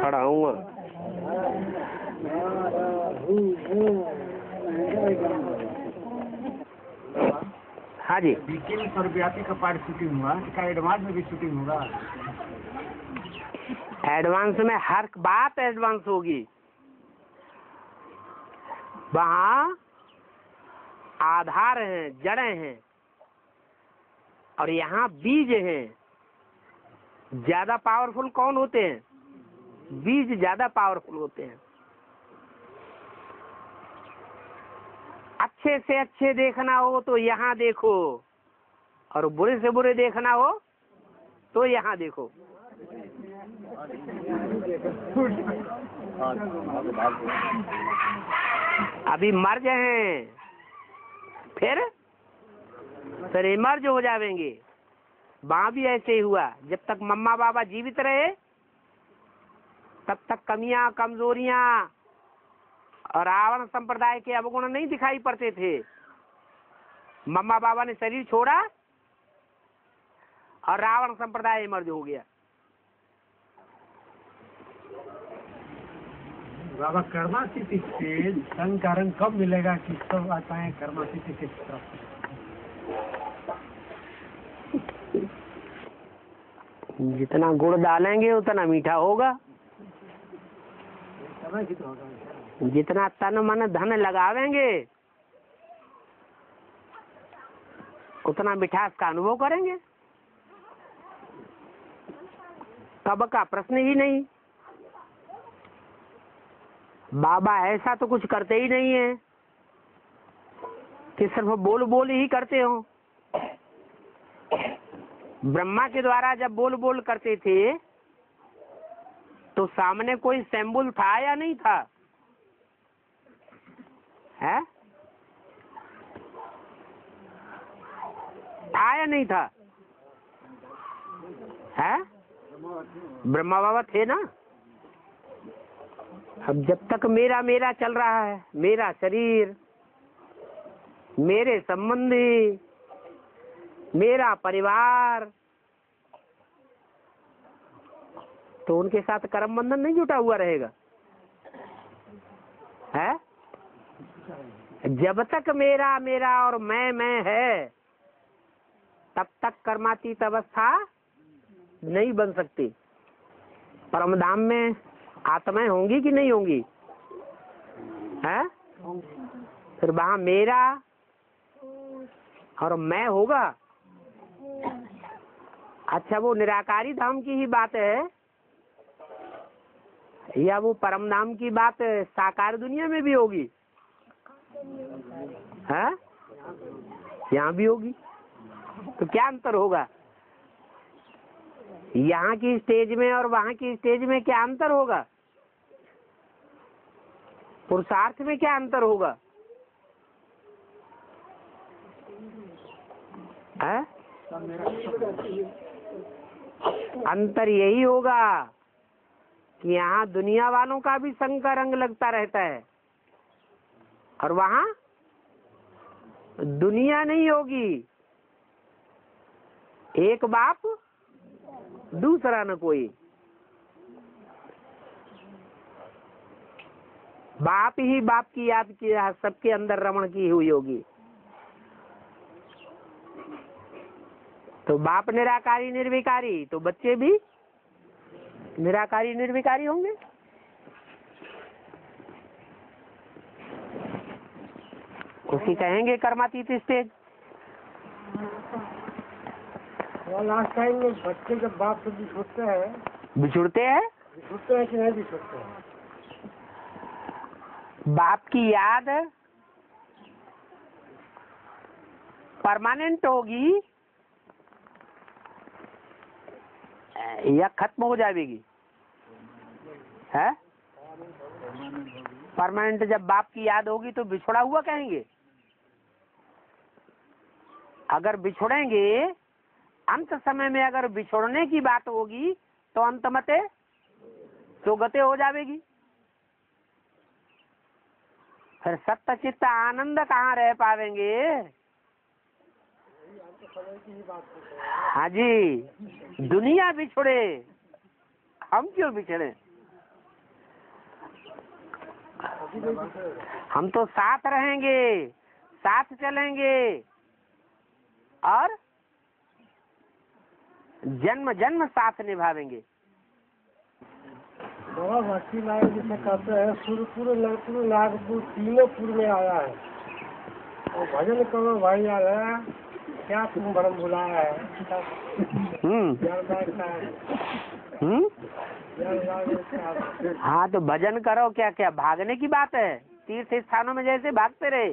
खड़ा हूँ। हाँ जी, बिकेम सर्बियाती का पार्ट शूटिंग हुआ, इसका एडवांस में भी शूटिंग होगा। एडवांस में हर बात एडवांस होगी। वहाँ आधार हैं, जड़ें हैं, और यहाँ बीज हैं। ज्यादा पावरफुल कौन होते हैं? बीज ज्यादा पावरफुल होते हैं। अच्छे से अच्छे देखना हो तो यहाँ देखो, और बुरे से बुरे देखना हो तो यहाँ देखो। अभी मर्ज हैं, फिर इमर्ज हो जावेंगे। वहाँ भी ऐसे ही हुआ, जब तक मम्मा बाबा जीवित रहे तब तक कमियां कमजोरियां और रावण संप्रदाय के अवगुण नहीं दिखाई पड़ते थे। मम्मा बाबा ने शरीर छोड़ा और रावण संप्रदाय इमर्ज हो गया। बाबा कर्मा स्थिति से संग कारण कब मिलेगा कि सब आता है कर्मा स्थिति के तरफ? जितना गुड़ डालेंगे उतना मीठा होगा। जितना तन मन धन लगावेंगे उतना मिठास का अनुभव करेंगे। कब का प्रश्न ही नहीं। बाबा ऐसा तो कुछ करते ही नहीं है कि सिर्फ बोल बोल ही करते हो। ब्रह्मा के द्वारा जब बोल बोल करते थे तो सामने कोई सिंबल था या नहीं था? है, था या नहीं था? है, ब्रह्मा बाबा थे ना। अब जब तक मेरा मेरा चल रहा है, मेरा शरीर, मेरे संबंधी, मेरा परिवार, तो उनके साथ कर्म बंधन नहीं जुटा हुआ रहेगा। है, जब तक मेरा मेरा और मैं है तब तक कर्मातीत अवस्था नहीं बन सकती। परमधाम में आत्माएं होंगी कि नहीं होंगी? है, फिर वहाँ मेरा और मैं होगा। अच्छा, वो निराकारी धाम की ही बात है या वो परम धाम की बात साकार दुनिया में भी होगी? है, यहाँ भी होगी। तो क्या अंतर होगा यहाँ की स्टेज में और वहाँ की स्टेज में? क्या अंतर होगा? पुरुषार्थ में क्या अंतर होगा? है, अंतर यही होगा कि यहाँ दुनिया वालों का भी संग का रंग लगता रहता है और वहाँ दुनिया नहीं होगी। एक बाप दूसरा न कोई, बाप ही बाप की याद किया, सबके अंदर रमण की हुई होगी। तो बाप निराकारी निर्विकारी, तो बच्चे भी निराकारी निर्विकारी होंगे। उसी कहेंगे कर्मातीत स्टेज। लास्ट टाइम में बच्चे जब बाप से बिछुड़ते हैं कि नहीं बिछुड़ते हैं? बाप की याद परमानेंट होगी या खत्म हो जाएगी? है, परमानेंट। जब बाप की याद होगी तो बिछुड़ा हुआ कहेंगे। अगर बिछुड़ेंगे अंत समय में, अगर बिछोड़ने की बात होगी तो अंत मते सोगते हो जाएगी। फिर सत्य चित्त आनंद कहाँ रह पावेंगे? हाँ जी, दुनिया बिछड़े, हम क्यों बिछड़े? हम तो साथ रहेंगे, साथ चलेंगे और जन्म जन्म साथ निभावेंगे। बाबा भक्ति मार्ग जिसे कहते हैं, सूर्यपुर ललपुर नागपुर तीनों पुर में आया है। और भजन करो भाई यार, क्या तुम भरम बुलाया है? हाँ तो भजन करो, क्या क्या भागने की बात है? तीर्थ स्थानों में जैसे भागते रहे,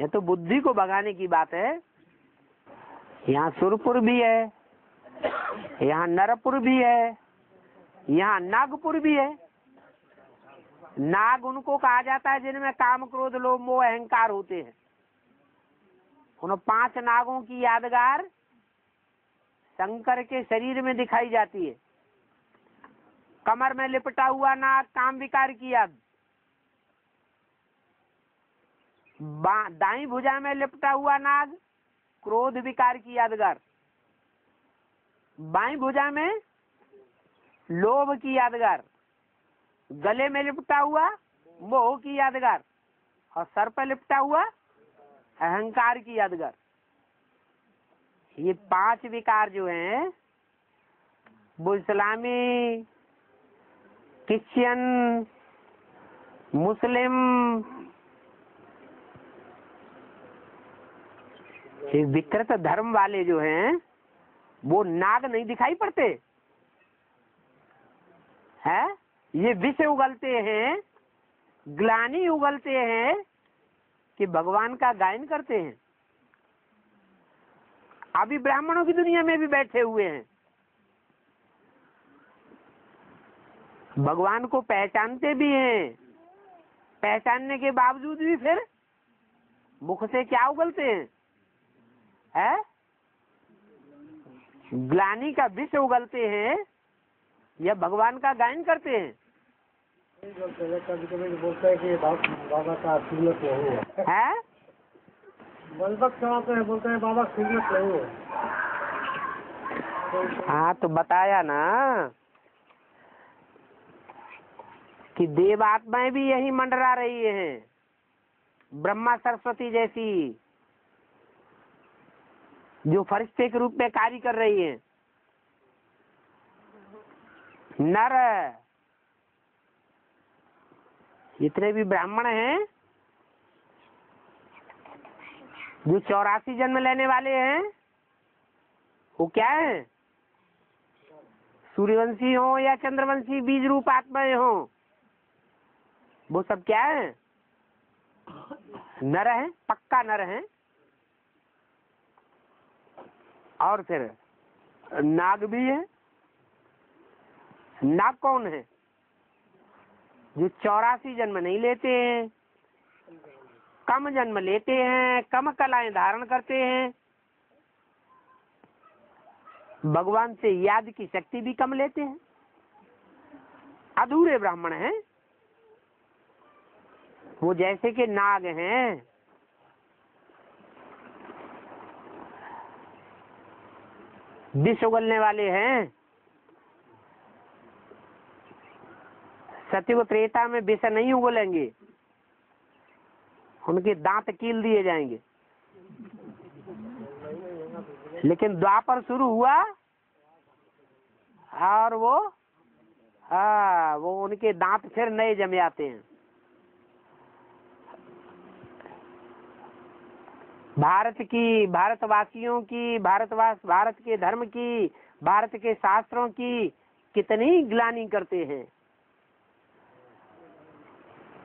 ये तो बुद्धि को भगाने की बात है। यहाँ सुरपुर भी है, यहाँ नरपुर भी है, यहाँ नागपुर भी है। नाग उनको कहा जाता है जिनमें काम क्रोध लोभ मोह अहंकार होते हैं। उन 5 नागों की यादगार शंकर के शरीर में दिखाई जाती है। कमर में लिपटा हुआ नाग काम विकार की याद, दाईं भुजा में लिपटा हुआ नाग क्रोध विकार की यादगार, बाईं भुजा में लोभ की यादगार, गले में लिपटा हुआ मोह की यादगार और सर पर लिपटा हुआ अहंकार की यादगार। ये 5 विकार जो हैं वो इस्लामी, क्रिश्चियन, मुस्लिम, ये विकृत धर्म वाले जो हैं वो नाग नहीं दिखाई पड़ते है। ये विष उगलते हैं, ग्लानी उगलते हैं कि भगवान का गायन करते हैं। अभी ब्राह्मणों की दुनिया में भी बैठे हुए हैं, भगवान को पहचानते भी हैं, पहचानने के बावजूद भी फिर मुख से क्या उगलते हैं? है ग्लानी का विष उगलते हैं या भगवान का गायन करते हैं। कभी-कभी बोलते हैं कि बाबा का सुन्नत नहीं है, है बोलते हैं बाबा सुन्नत नहीं है। हाँ तो बताया ना कि देवात्माएं भी यही मंडरा रही हैं, ब्रह्मा सरस्वती जैसी, जो फरिश्ते के रूप में कार्य कर रही हैं। नर इतने भी ब्राह्मण हैं जो 84 जन्म लेने वाले हैं, वो क्या है? सूर्यवंशी हो या चंद्रवंशी बीज रूप आत्माएं हो, वो सब क्या है? नर है, पक्का नर है। और फिर नाग भी है। नाग कौन है? जो 84 जन्म नहीं लेते हैं, कम जन्म लेते हैं, कम कलाएं धारण करते हैं, भगवान से याद की शक्ति भी कम लेते हैं, अधूरे ब्राह्मण हैं। वो जैसे कि नाग हैं। विष उगलने वाले हैं। सतयुग त्रेता में विष नहीं उगलेंगे, उनके दांत कील दिए जाएंगे। लेकिन द्वापर शुरू हुआ और वो उनके दांत फिर नए जम जाते हैं। भारतवासियों की, भारत के धर्म की, भारत के शास्त्रों की कितनी ग्लानि करते हैं।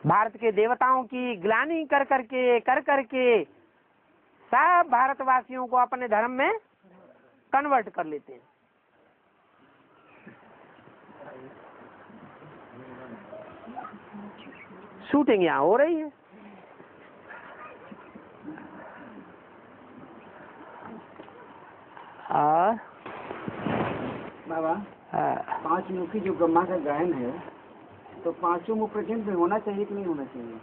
भारत के देवताओं की ग्लानि कर करके सब भारतवासियों को अपने धर्म में कन्वर्ट कर लेते हैं। शूटिंग यहाँ हो रही है। बाबा 5 मुखी जो ब्रह्मा का गायन है, तो 5 मुख प्रेजेंट में होना चाहिए कि नहीं होना चाहिए?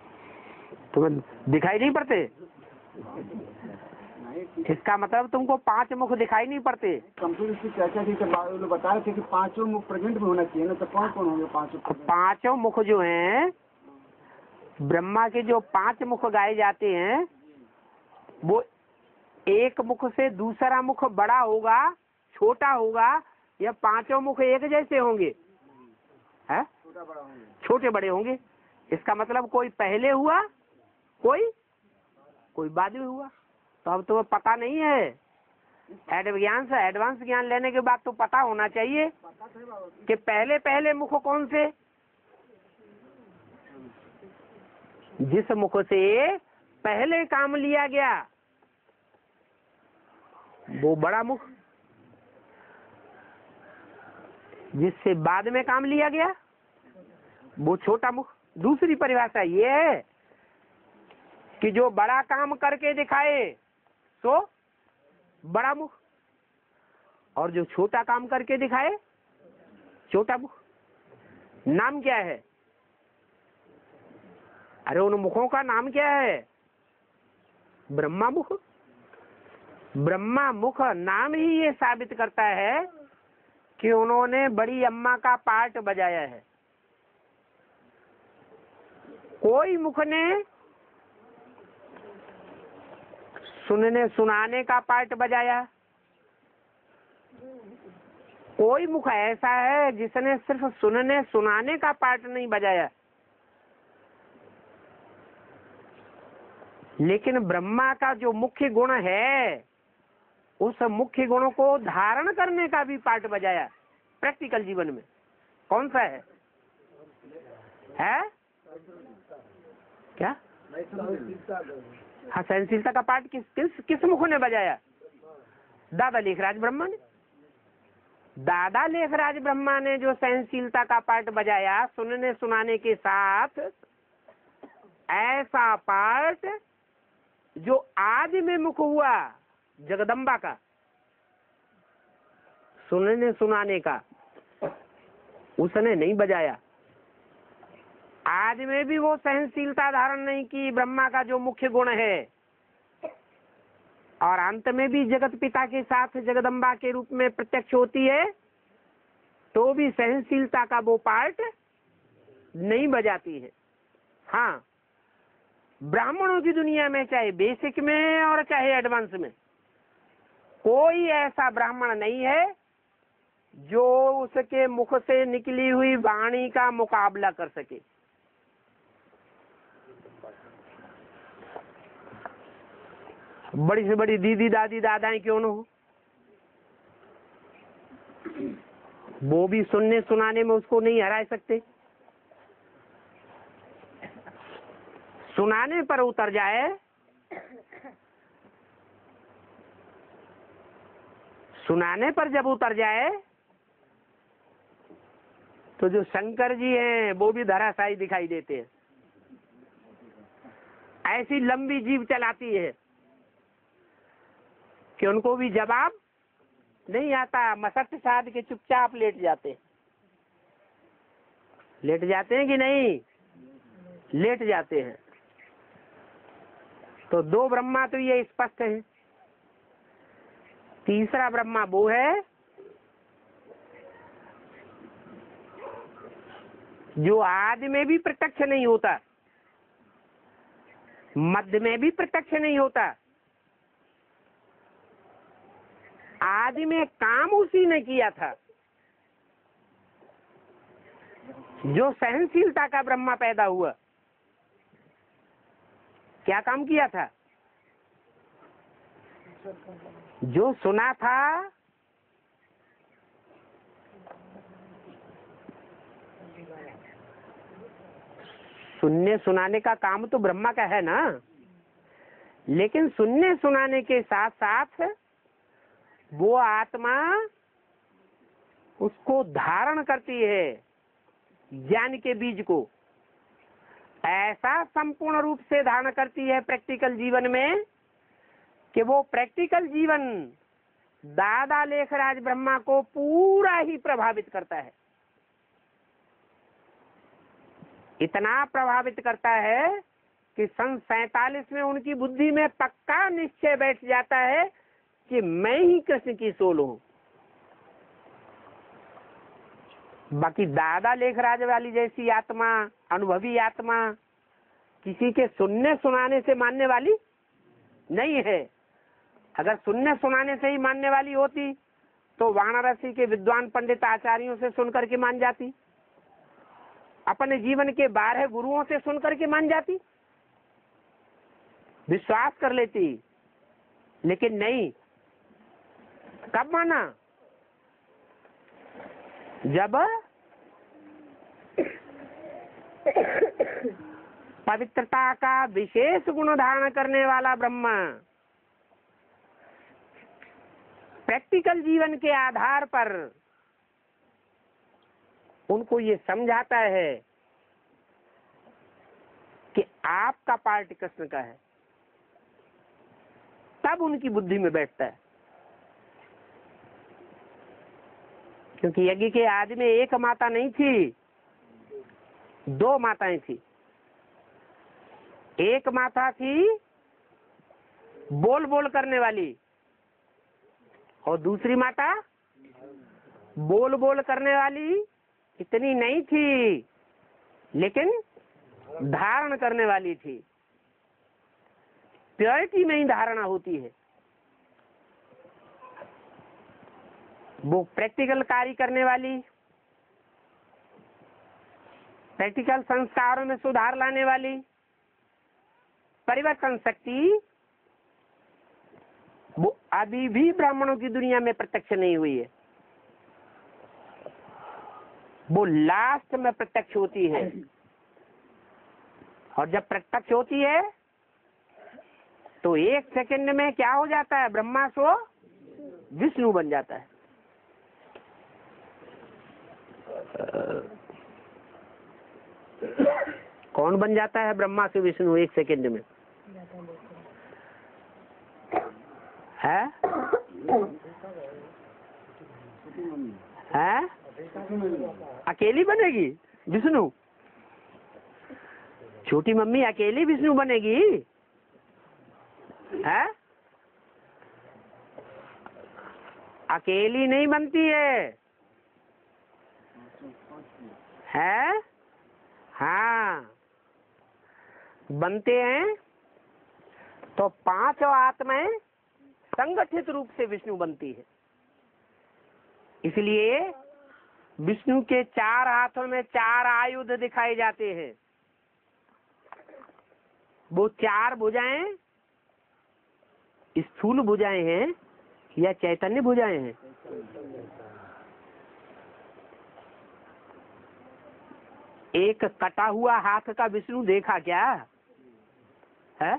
तो दिखाई नहीं पड़ते, इसका मतलब तुमको 5 मुख दिखाई नहीं पड़ते। कंप्यूटर की चर्चा थी, तो बता रहे थे कि 5 मुख प्रेजेंट में होना चाहिए ना, तो कौन कौन होंगे 5 मुख? 5 मुख जो हैं ब्रह्मा के जो 5 मुख गाए जाते हैं वो एक मुख से दूसरा मुख बड़ा होगा, छोटा होगा, या पांचों मुख एक जैसे होंगे? है, छोटे बड़े होंगे। इसका मतलब कोई पहले हुआ, कोई बाद में हुआ। तो अब तुम्हें पता नहीं है, एडवांस ज्ञान लेने के बाद तो पता होना चाहिए कि पहले मुख कौन से, जिस मुख से पहले काम लिया गया वो बड़ा मुख, जिससे बाद में काम लिया गया वो छोटा मुख। दूसरी परिभाषा ये है कि जो बड़ा काम करके दिखाए तो बड़ा मुख, और जो छोटा काम करके दिखाए छोटा मुख। नाम क्या है? अरे उन मुखों का नाम क्या है? ब्रह्मा मुख। ब्रह्मा मुख नाम ही ये साबित करता है कि उन्होंने बड़ी अम्मा का पार्ट बजाया है। कोई मुख ने सुनने सुनाने का पार्ट बजाया, कोई मुख ऐसा है जिसने सिर्फ सुनने सुनाने का पार्ट नहीं बजाया, लेकिन ब्रह्मा का जो मुख्य गुण है उस मुख्य गुणों को धारण करने का भी पार्ट बजाया। प्रैक्टिकल जीवन में कौन सा है? है क्या? हाँ, सहनशीलता का पार्ट किस मुख ने बजाया? दादा लेखराज ब्रह्मा ने। दादा लेखराज ब्रह्मा ने जो सहनशीलता का पार्ट बजाया सुनने सुनाने के साथ, ऐसा पार्ट जो आदि में मुख हुआ जगदंबा का, सुनने सुनाने का, उसने नहीं बजाया। आदि में भी वो सहनशीलता धारण नहीं की, ब्रह्मा का जो मुख्य गुण है, और अंत में भी जगत पिता के साथ जगदंबा के रूप में प्रत्यक्ष होती है तो भी सहनशीलता का वो पार्ट नहीं बजाती है। हाँ, ब्राह्मणों की दुनिया में चाहे बेसिक में और चाहे एडवांस में कोई ऐसा ब्राह्मण नहीं है जो उसके मुख से निकली हुई वाणी का मुकाबला कर सके। बड़ी से बड़ी दीदी दादी दादाएं क्यों न हो, वो भी सुनने सुनाने में उसको नहीं हरा सकते। सुनाने पर उतर जाए, सुनाने पर जब उतर जाए तो जो शंकर जी हैं वो भी धराशायी दिखाई देते हैं। ऐसी लंबी जीभ चलाती है कि उनको भी जवाब नहीं आता, मसट साध के चुपचाप लेट जाते हैं कि नहीं, लेट जाते हैं। तो 2 ब्रह्मा तो ये स्पष्ट है। तीसरा ब्रह्मा वो है जो आदि में भी प्रत्यक्ष नहीं होता, मध्य में भी प्रत्यक्ष नहीं होता। आदि में काम उसी ने किया था जो सहनशीलता का ब्रह्मा पैदा हुआ। क्या काम किया था? जो सुना था सुनने सुनाने का काम तो ब्रह्मा का है ना, लेकिन सुनने सुनाने के साथ साथ वो आत्मा उसको धारण करती है, ज्ञान के बीज को ऐसा संपूर्ण रूप से धारण करती है प्रैक्टिकल जीवन में कि वो प्रैक्टिकल जीवन दादा लेखराज ब्रह्मा को पूरा ही प्रभावित करता है। इतना प्रभावित करता है कि सन 47 में उनकी बुद्धि में पक्का निश्चय बैठ जाता है कि मैं ही कृष्ण की सोल हूँ। बाकी दादा लेखराज वाली जैसी आत्मा, अनुभवी आत्मा, किसी के सुनने सुनाने से मानने वाली नहीं है। अगर सुनने सुनाने से ही मानने वाली होती तो वाराणसी के विद्वान पंडित आचार्यों से सुनकर के मान जाती, अपने जीवन के 12 गुरुओं से सुनकर के मान जाती, विश्वास कर लेती। लेकिन नहीं, कब माना? जब पवित्रता का विशेष गुण धारण करने वाला ब्रह्मा प्रैक्टिकल जीवन के आधार पर उनको ये समझाता है कि आपका पार्ट कृष्ण का है, तब उनकी बुद्धि में बैठता है। क्योंकि यज्ञ के आदि में एक माता नहीं थी, 2 माताएं थी। एक माता थी बोल बोल करने वाली और दूसरी माता बोल बोल करने वाली इतनी नहीं थी, लेकिन धारण करने वाली थी। प्योरिटी में ही धारणा होती है। वो प्रैक्टिकल कार्य करने वाली, प्रैक्टिकल संस्कारों में सुधार लाने वाली, परिवर्तन शक्ति, वो अभी भी ब्राह्मणों की दुनिया में प्रत्यक्ष नहीं हुई है। वो लास्ट में प्रत्यक्ष होती है, और जब प्रत्यक्ष होती है तो 1 सेकंड में क्या हो जाता है? ब्रह्मा सो विष्णु बन जाता है। कौन बन जाता है ब्रह्मा से विष्णु 1 सेकंड में? है? है? अकेली बनेगी विष्णु? छोटी मम्मी अकेली विष्णु बनेगी? है? अकेली नहीं बनती है, है? हाँ, बनते हैं। तो 5 आत्माएं संगठित रूप से विष्णु बनती है। इसलिए विष्णु के 4 हाथों में 4 आयुध दिखाए जाते हैं। वो 4 भुजाएं स्थूल भुजाएं हैं या चैतन्य भुजाएं हैं? एक कटा हुआ हाथ का विष्णु देखा क्या है?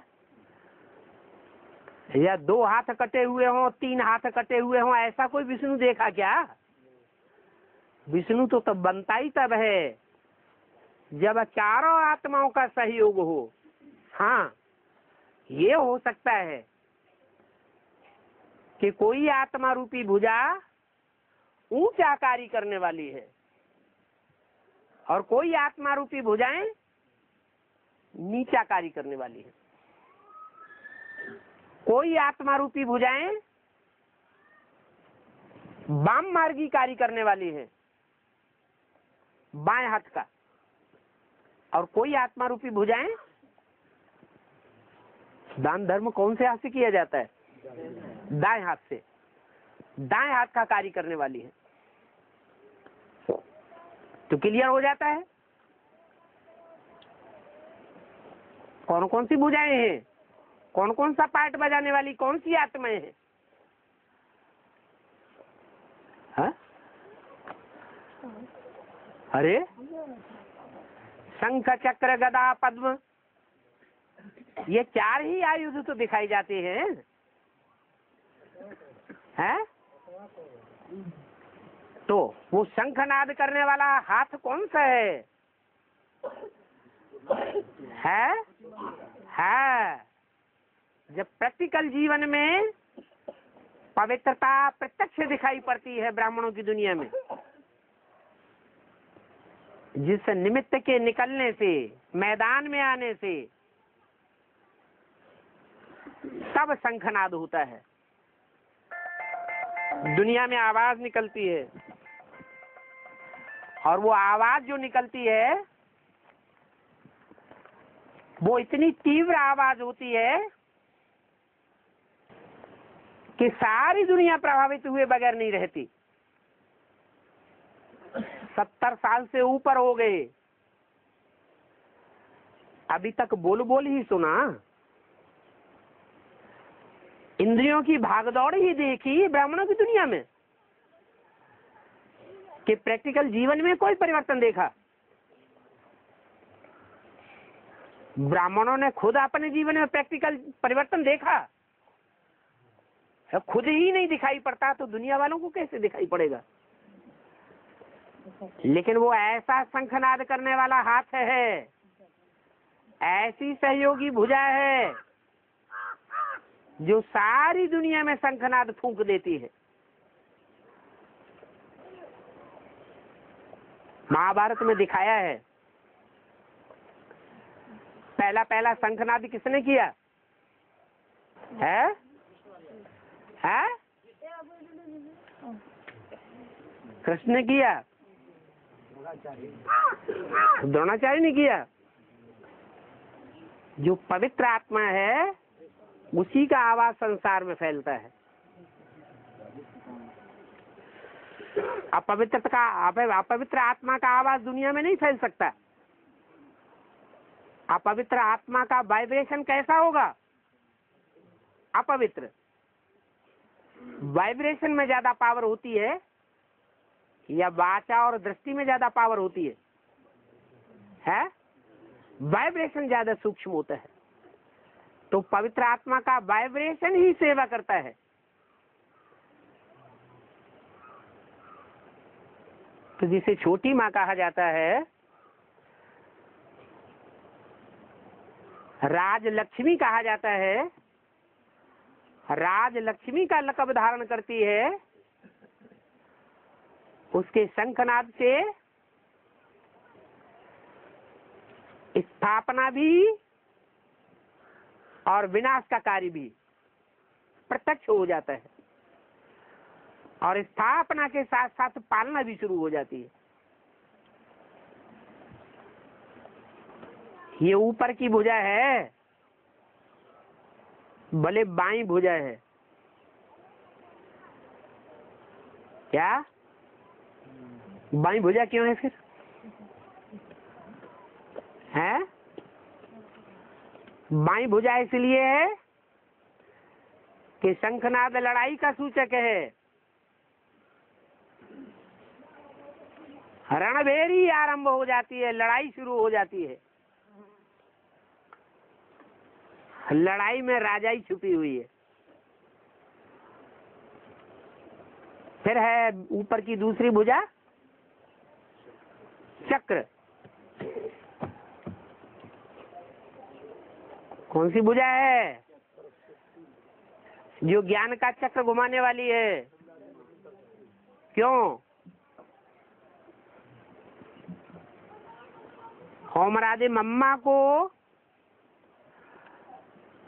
या 2 हाथ कटे हुए हों, 3 हाथ कटे हुए हों, ऐसा कोई विष्णु देखा क्या? विष्णु तो तब बनता ही तब है जब 4 आत्माओं का सहयोग हो। हाँ, ये हो सकता है कि कोई आत्मा रूपी भुजा ऊंचा कार्य करने वाली है और कोई आत्मा रूपी भुजाएं नीचा कार्य करने वाली है। कोई आत्मा रूपी भुजाएं वाम मार्गी कार्य करने वाली है, बाएं हाथ का, और कोई आत्मा रूपी भुजाएं, दान धर्म कौन से हाथ से किया जाता है? दाएं हाथ से, दाएं हाथ का कार्य करने वाली है। तो क्लियर हो जाता है कौन कौन सी भुजाएं हैं, कौन कौन सा पार्ट बजाने वाली कौन सी आत्माएं हैं। हाँ? अरे शंख चक्र गदा पद्म, ये 4 ही आयुध तो दिखाई जाते हैं, हैं? तो वो शंखनाद करने वाला हाथ कौन सा है? है? है। जब प्रैक्टिकल जीवन में पवित्रता प्रत्यक्ष दिखाई पड़ती है ब्राह्मणों की दुनिया में, जिस निमित्त के निकलने से, मैदान में आने से, तब शंखनाद होता है, दुनिया में आवाज निकलती है। और वो आवाज जो निकलती है वो इतनी तीव्र आवाज होती है कि सारी दुनिया प्रभावित हुए बगैर नहीं रहती। 70 साल से ऊपर हो गए, अभी तक बोल बोल ही सुना, इंद्रियों की भागदौड़ ही देखी ब्राह्मणों की दुनिया में, कि प्रैक्टिकल जीवन में कोई परिवर्तन देखा? ब्राह्मणों ने खुद अपने जीवन में प्रैक्टिकल परिवर्तन देखा? खुद ही नहीं दिखाई पड़ता तो दुनिया वालों को कैसे दिखाई पड़ेगा? लेकिन वो ऐसा शंखनाद करने वाला हाथ है, ऐसी सहयोगी भुजा है जो सारी दुनिया में शंखनाद फूंक देती है। महाभारत में दिखाया है, पहला पहला शंखनाद किसने किया है? कृष्ण ने किया? द्रोणाचार्य ने किया? जो पवित्र आत्मा है उसी का आवाज संसार में फैलता है। अपवित्र आत्मा का आवाज दुनिया में नहीं फैल सकता। अपवित्र आत्मा का वाइब्रेशन कैसा होगा? अपवित्र वाइब्रेशन में ज्यादा पावर होती है या वाचा और दृष्टि में ज्यादा पावर होती है? है, वाइब्रेशन ज्यादा सूक्ष्म होता है। तो पवित्र आत्मा का वाइब्रेशन ही सेवा करता है। तो जिसे छोटी माँ कहा जाता है, राज लक्ष्मी कहा जाता है, राज लक्ष्मी का लकब धारण करती है, उसके शंखनाद से स्थापना भी और विनाश का कार्य भी प्रत्यक्ष हो जाता है, और स्थापना के साथ साथ पालना भी शुरू हो जाती है। ये ऊपर की भुजा है, भले बाई भुजा है, क्या बाई भुजा क्यों है फिर? है बाई भुजा इसलिए है कि शंखनाद लड़ाई का सूचक है, रणभेरी आरंभ हो जाती है, लड़ाई शुरू हो जाती है। लड़ाई में राजाई छुपी हुई है। फिर है ऊपर की दूसरी भुजा चक्र। कौन सी भुजा है जो ज्ञान का चक्र घुमाने वाली है? क्यों? होमराधे मम्मा को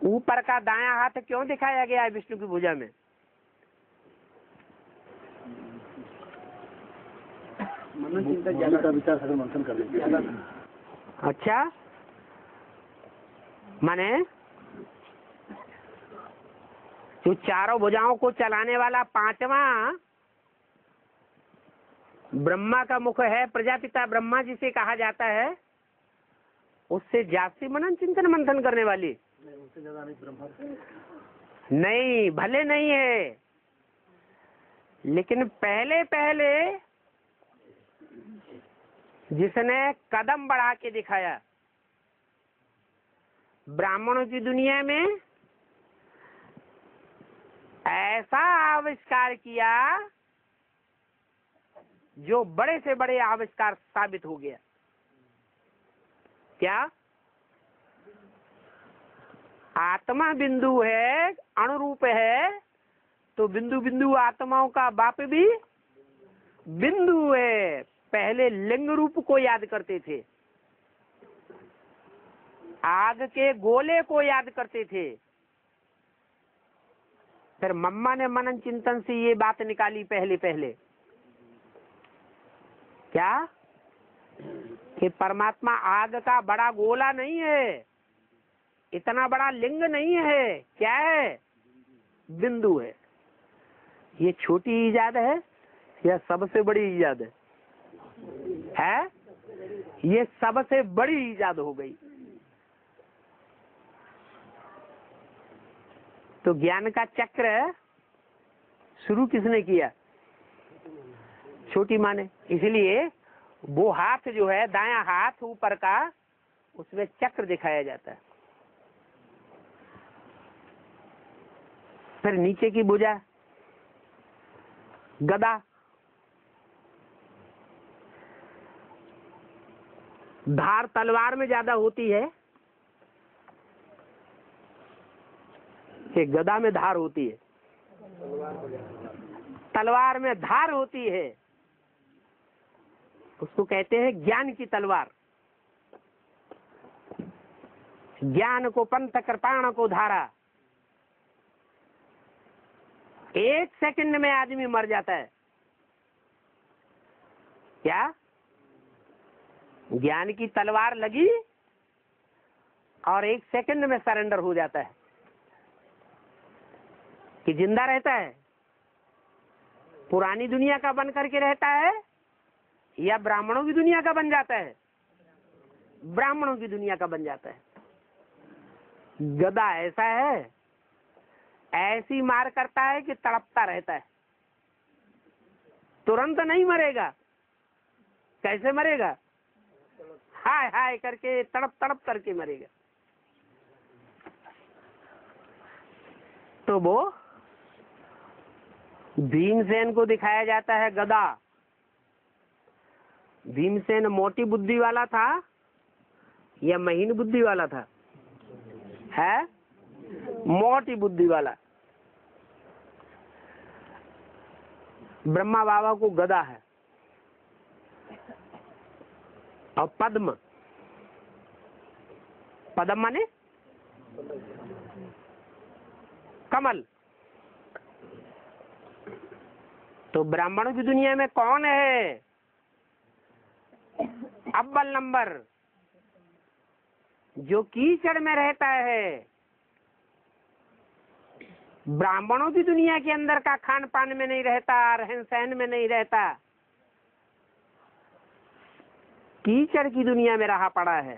ऊपर का दाया हाथ क्यों दिखाया गया है विष्णु की भुजा में? अच्छा, माने जो चारों भुजाओं को चलाने वाला पांचवा ब्रह्मा का मुख है, प्रजापिता ब्रह्मा जिसे कहा जाता है, उससे जाति मनन चिंतन मंथन करने वाली नहीं, भले नहीं है, लेकिन पहले पहले जिसने कदम बढ़ा के दिखाया। ब्राह्मणों की दुनिया में ऐसा आविष्कार किया जो बड़े से बड़े आविष्कार साबित हो गया। क्या? आत्मा बिंदु है, अणुरूप है, तो बिंदु बिंदु आत्माओं का बाप भी बिंदु है। पहले लिंग रूप को याद करते थे, आग के गोले को याद करते थे, फिर मम्मा ने मनन चिंतन से ये बात निकाली पहले पहले, क्या, कि परमात्मा आग का बड़ा गोला नहीं है, इतना बड़ा लिंग नहीं है, क्या है? बिंदु है। ये छोटी ईजाद है या सबसे बड़ी ईजाद है? है? ये सबसे बड़ी ईजाद हो गई। तो ज्ञान का चक्र शुरू किसने किया? छोटी माँ ने। इसलिए वो हाथ जो है, दाया हाथ ऊपर का, उसमें चक्र दिखाया जाता है। फिर नीचे की भुजा गदा, धार तलवार में ज्यादा होती है कि गदा में धार होती है? तलवार में धार होती है, उसको कहते हैं ज्ञान की तलवार। ज्ञान को पंथ कृपाण को धारा। एक सेकंड में आदमी मर जाता है, क्या? ज्ञान की तलवार लगी और एक सेकंड में सरेंडर हो जाता है कि जिंदा रहता है? पुरानी दुनिया का बन करके रहता है या ब्राह्मणों की दुनिया का बन जाता है? ब्राह्मणों की दुनिया का बन जाता है। गदा ऐसा है, ऐसी मार करता है कि तड़पता रहता है, तुरंत नहीं मरेगा। कैसे मरेगा? हाय हाय करके, तड़प तड़प करके मरेगा। तो वो भीमसेन को दिखाया जाता है गदा। भीमसेन मोटी बुद्धि वाला था या महीन बुद्धि वाला था? है मोटी बुद्धि वाला। ब्रह्मा बाबा को गदा है और पद्म, पद्म माने कमल। तो ब्राह्मणों की दुनिया में कौन है अव्वल नंबर? जो कीचड़ में रहता है। ब्राह्मणों की दुनिया के अंदर का खान पान में नहीं रहता, रहन सहन में नहीं रहता, कीचड़ की दुनिया में रहा पड़ा है।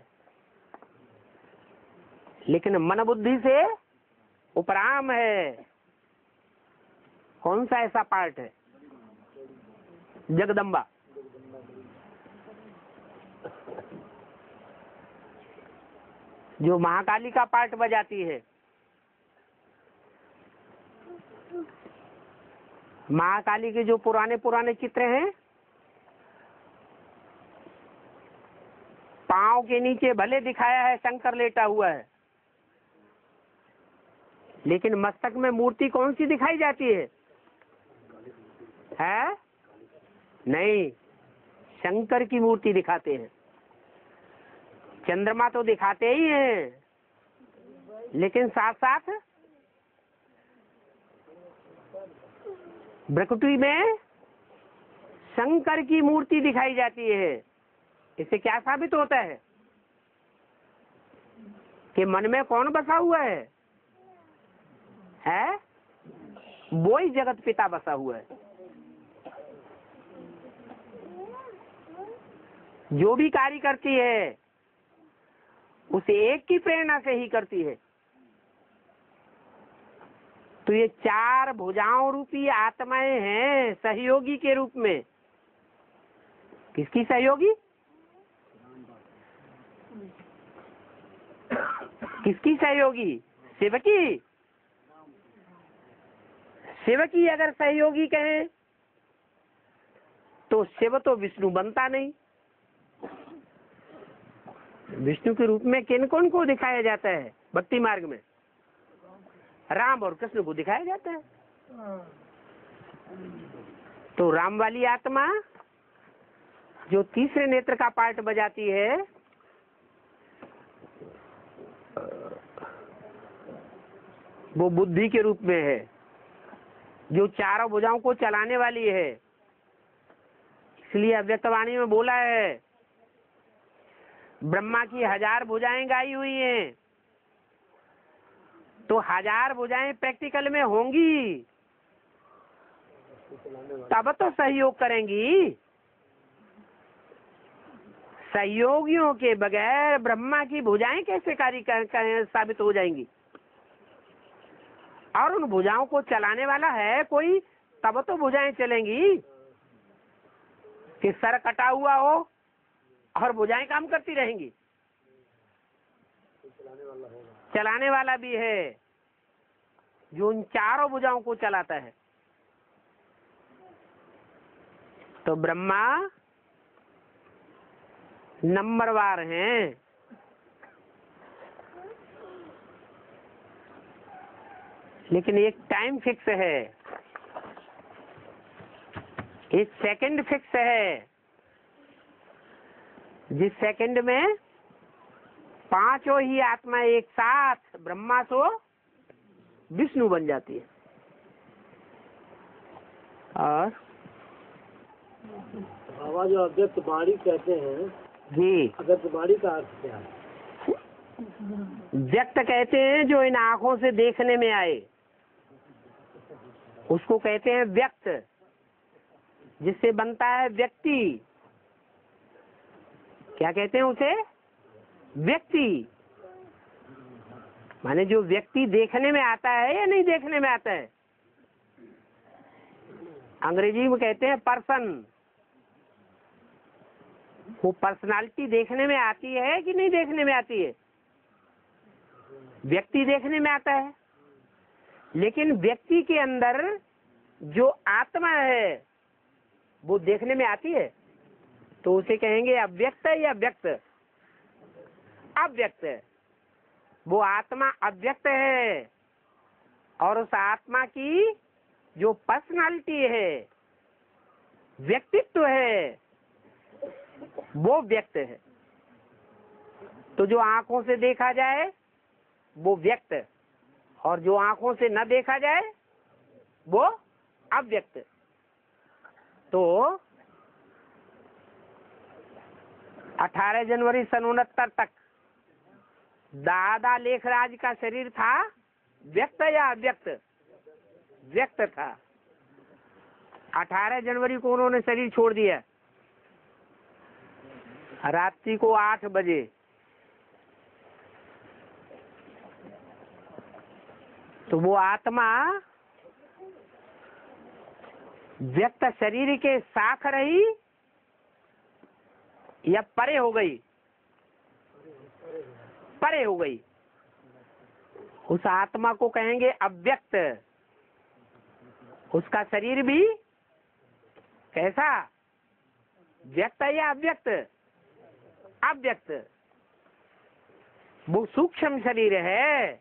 लेकिन मन बुद्धि से उपराम है। कौन सा ऐसा पार्ट है? जगदंबा। जो महाकाली का पार्ट बजाती है। महाकाली के जो पुराने पुराने चित्र हैं, पांव के नीचे भले दिखाया है शंकर लेटा हुआ है, लेकिन मस्तक में मूर्ति कौन सी दिखाई जाती है? है नहीं, शंकर की मूर्ति दिखाते हैं। चंद्रमा तो दिखाते ही हैं, लेकिन साथ साथ प्रकृति में शंकर की मूर्ति दिखाई जाती है। इससे क्या साबित होता है कि मन में कौन बसा हुआ है? है वो ही जगत पिता बसा हुआ है। जो भी कार्य करती है उसे एक की प्रेरणा से ही करती है। तो ये चार भुजाओं रूपी आत्माएं हैं सहयोगी के रूप में। किसकी सहयोगी? किसकी सहयोगी? शिव की। शिव की अगर सहयोगी कहें तो शिव तो विष्णु बनता नहीं। विष्णु के रूप में किन कौन को दिखाया जाता है भक्ति मार्ग में? राम और कृष्ण को दिखाया जाता है। तो राम वाली आत्मा जो तीसरे नेत्र का पार्ट बजाती है, वो बुद्धि के रूप में है, जो चारों भुजाओं को चलाने वाली है। इसलिए अव्यक्तवाणी में बोला है, ब्रह्मा की 1000 भुजाएं गाई हुई हैं, तो 1000 भुजाएं प्रैक्टिकल में होंगी तब तो सहयोग करेंगी। सहयोगियों के बगैर ब्रह्मा की भुजाएं कैसे कार्य साबित हो जाएंगी? और उन भुजाओं को चलाने वाला है कोई तब तो भुजाएं चलेंगी। कि सर कटा हुआ हो और भुजाएं काम करती रहेंगी? चलाने वाला भी है जो उन चारों भुजाओं को चलाता है। तो ब्रह्मा नंबरवार हैं। लेकिन एक टाइम फिक्स है, एक सेकंड फिक्स है, जिस सेकंड में पांचों ही आत्मा एक साथ ब्रह्मा सो विष्णु बन जाती है। और बाबा जो अव्यक्त बाड़ी कहते हैं जी, अव्यक्त बाड़ी का अर्थ क्या है? व्यक्त कहते हैं जो इन आँखों से देखने में आए उसको कहते हैं व्यक्त, जिससे बनता है व्यक्ति। क्या कहते हैं उसे? व्यक्ति माने जो व्यक्ति देखने में आता है या नहीं देखने में आता है। अंग्रेजी में कहते हैं पर्सन। वो पर्सनालिटी देखने में आती है कि नहीं देखने में आती है? व्यक्ति देखने में आता है। लेकिन व्यक्ति के अंदर जो आत्मा है वो देखने में आती है तो उसे कहेंगे अव्यक्त या व्यक्त? अव्यक्त। वो आत्मा अव्यक्त है और उस आत्मा की जो पर्सनालिटी है, व्यक्तित्व है, वो व्यक्त है। तो जो आंखों से देखा जाए वो व्यक्त और जो आंखों से न देखा जाए वो अव्यक्त। तो 18 जनवरी सन 69 तक दादा लेखराज का शरीर था व्यक्त या अव्यक्त? व्यक्त था। 18 जनवरी को उन्होंने शरीर छोड़ दिया रात्रि को 8 बजे। तो वो आत्मा व्यक्त शरीर के साथ रही या परे हो गई? परे हो गई। उस आत्मा को कहेंगे अव्यक्त। उसका शरीर भी कैसा? व्यक्त या अव्यक्त? अव्यक्त। वो सूक्ष्म शरीर है,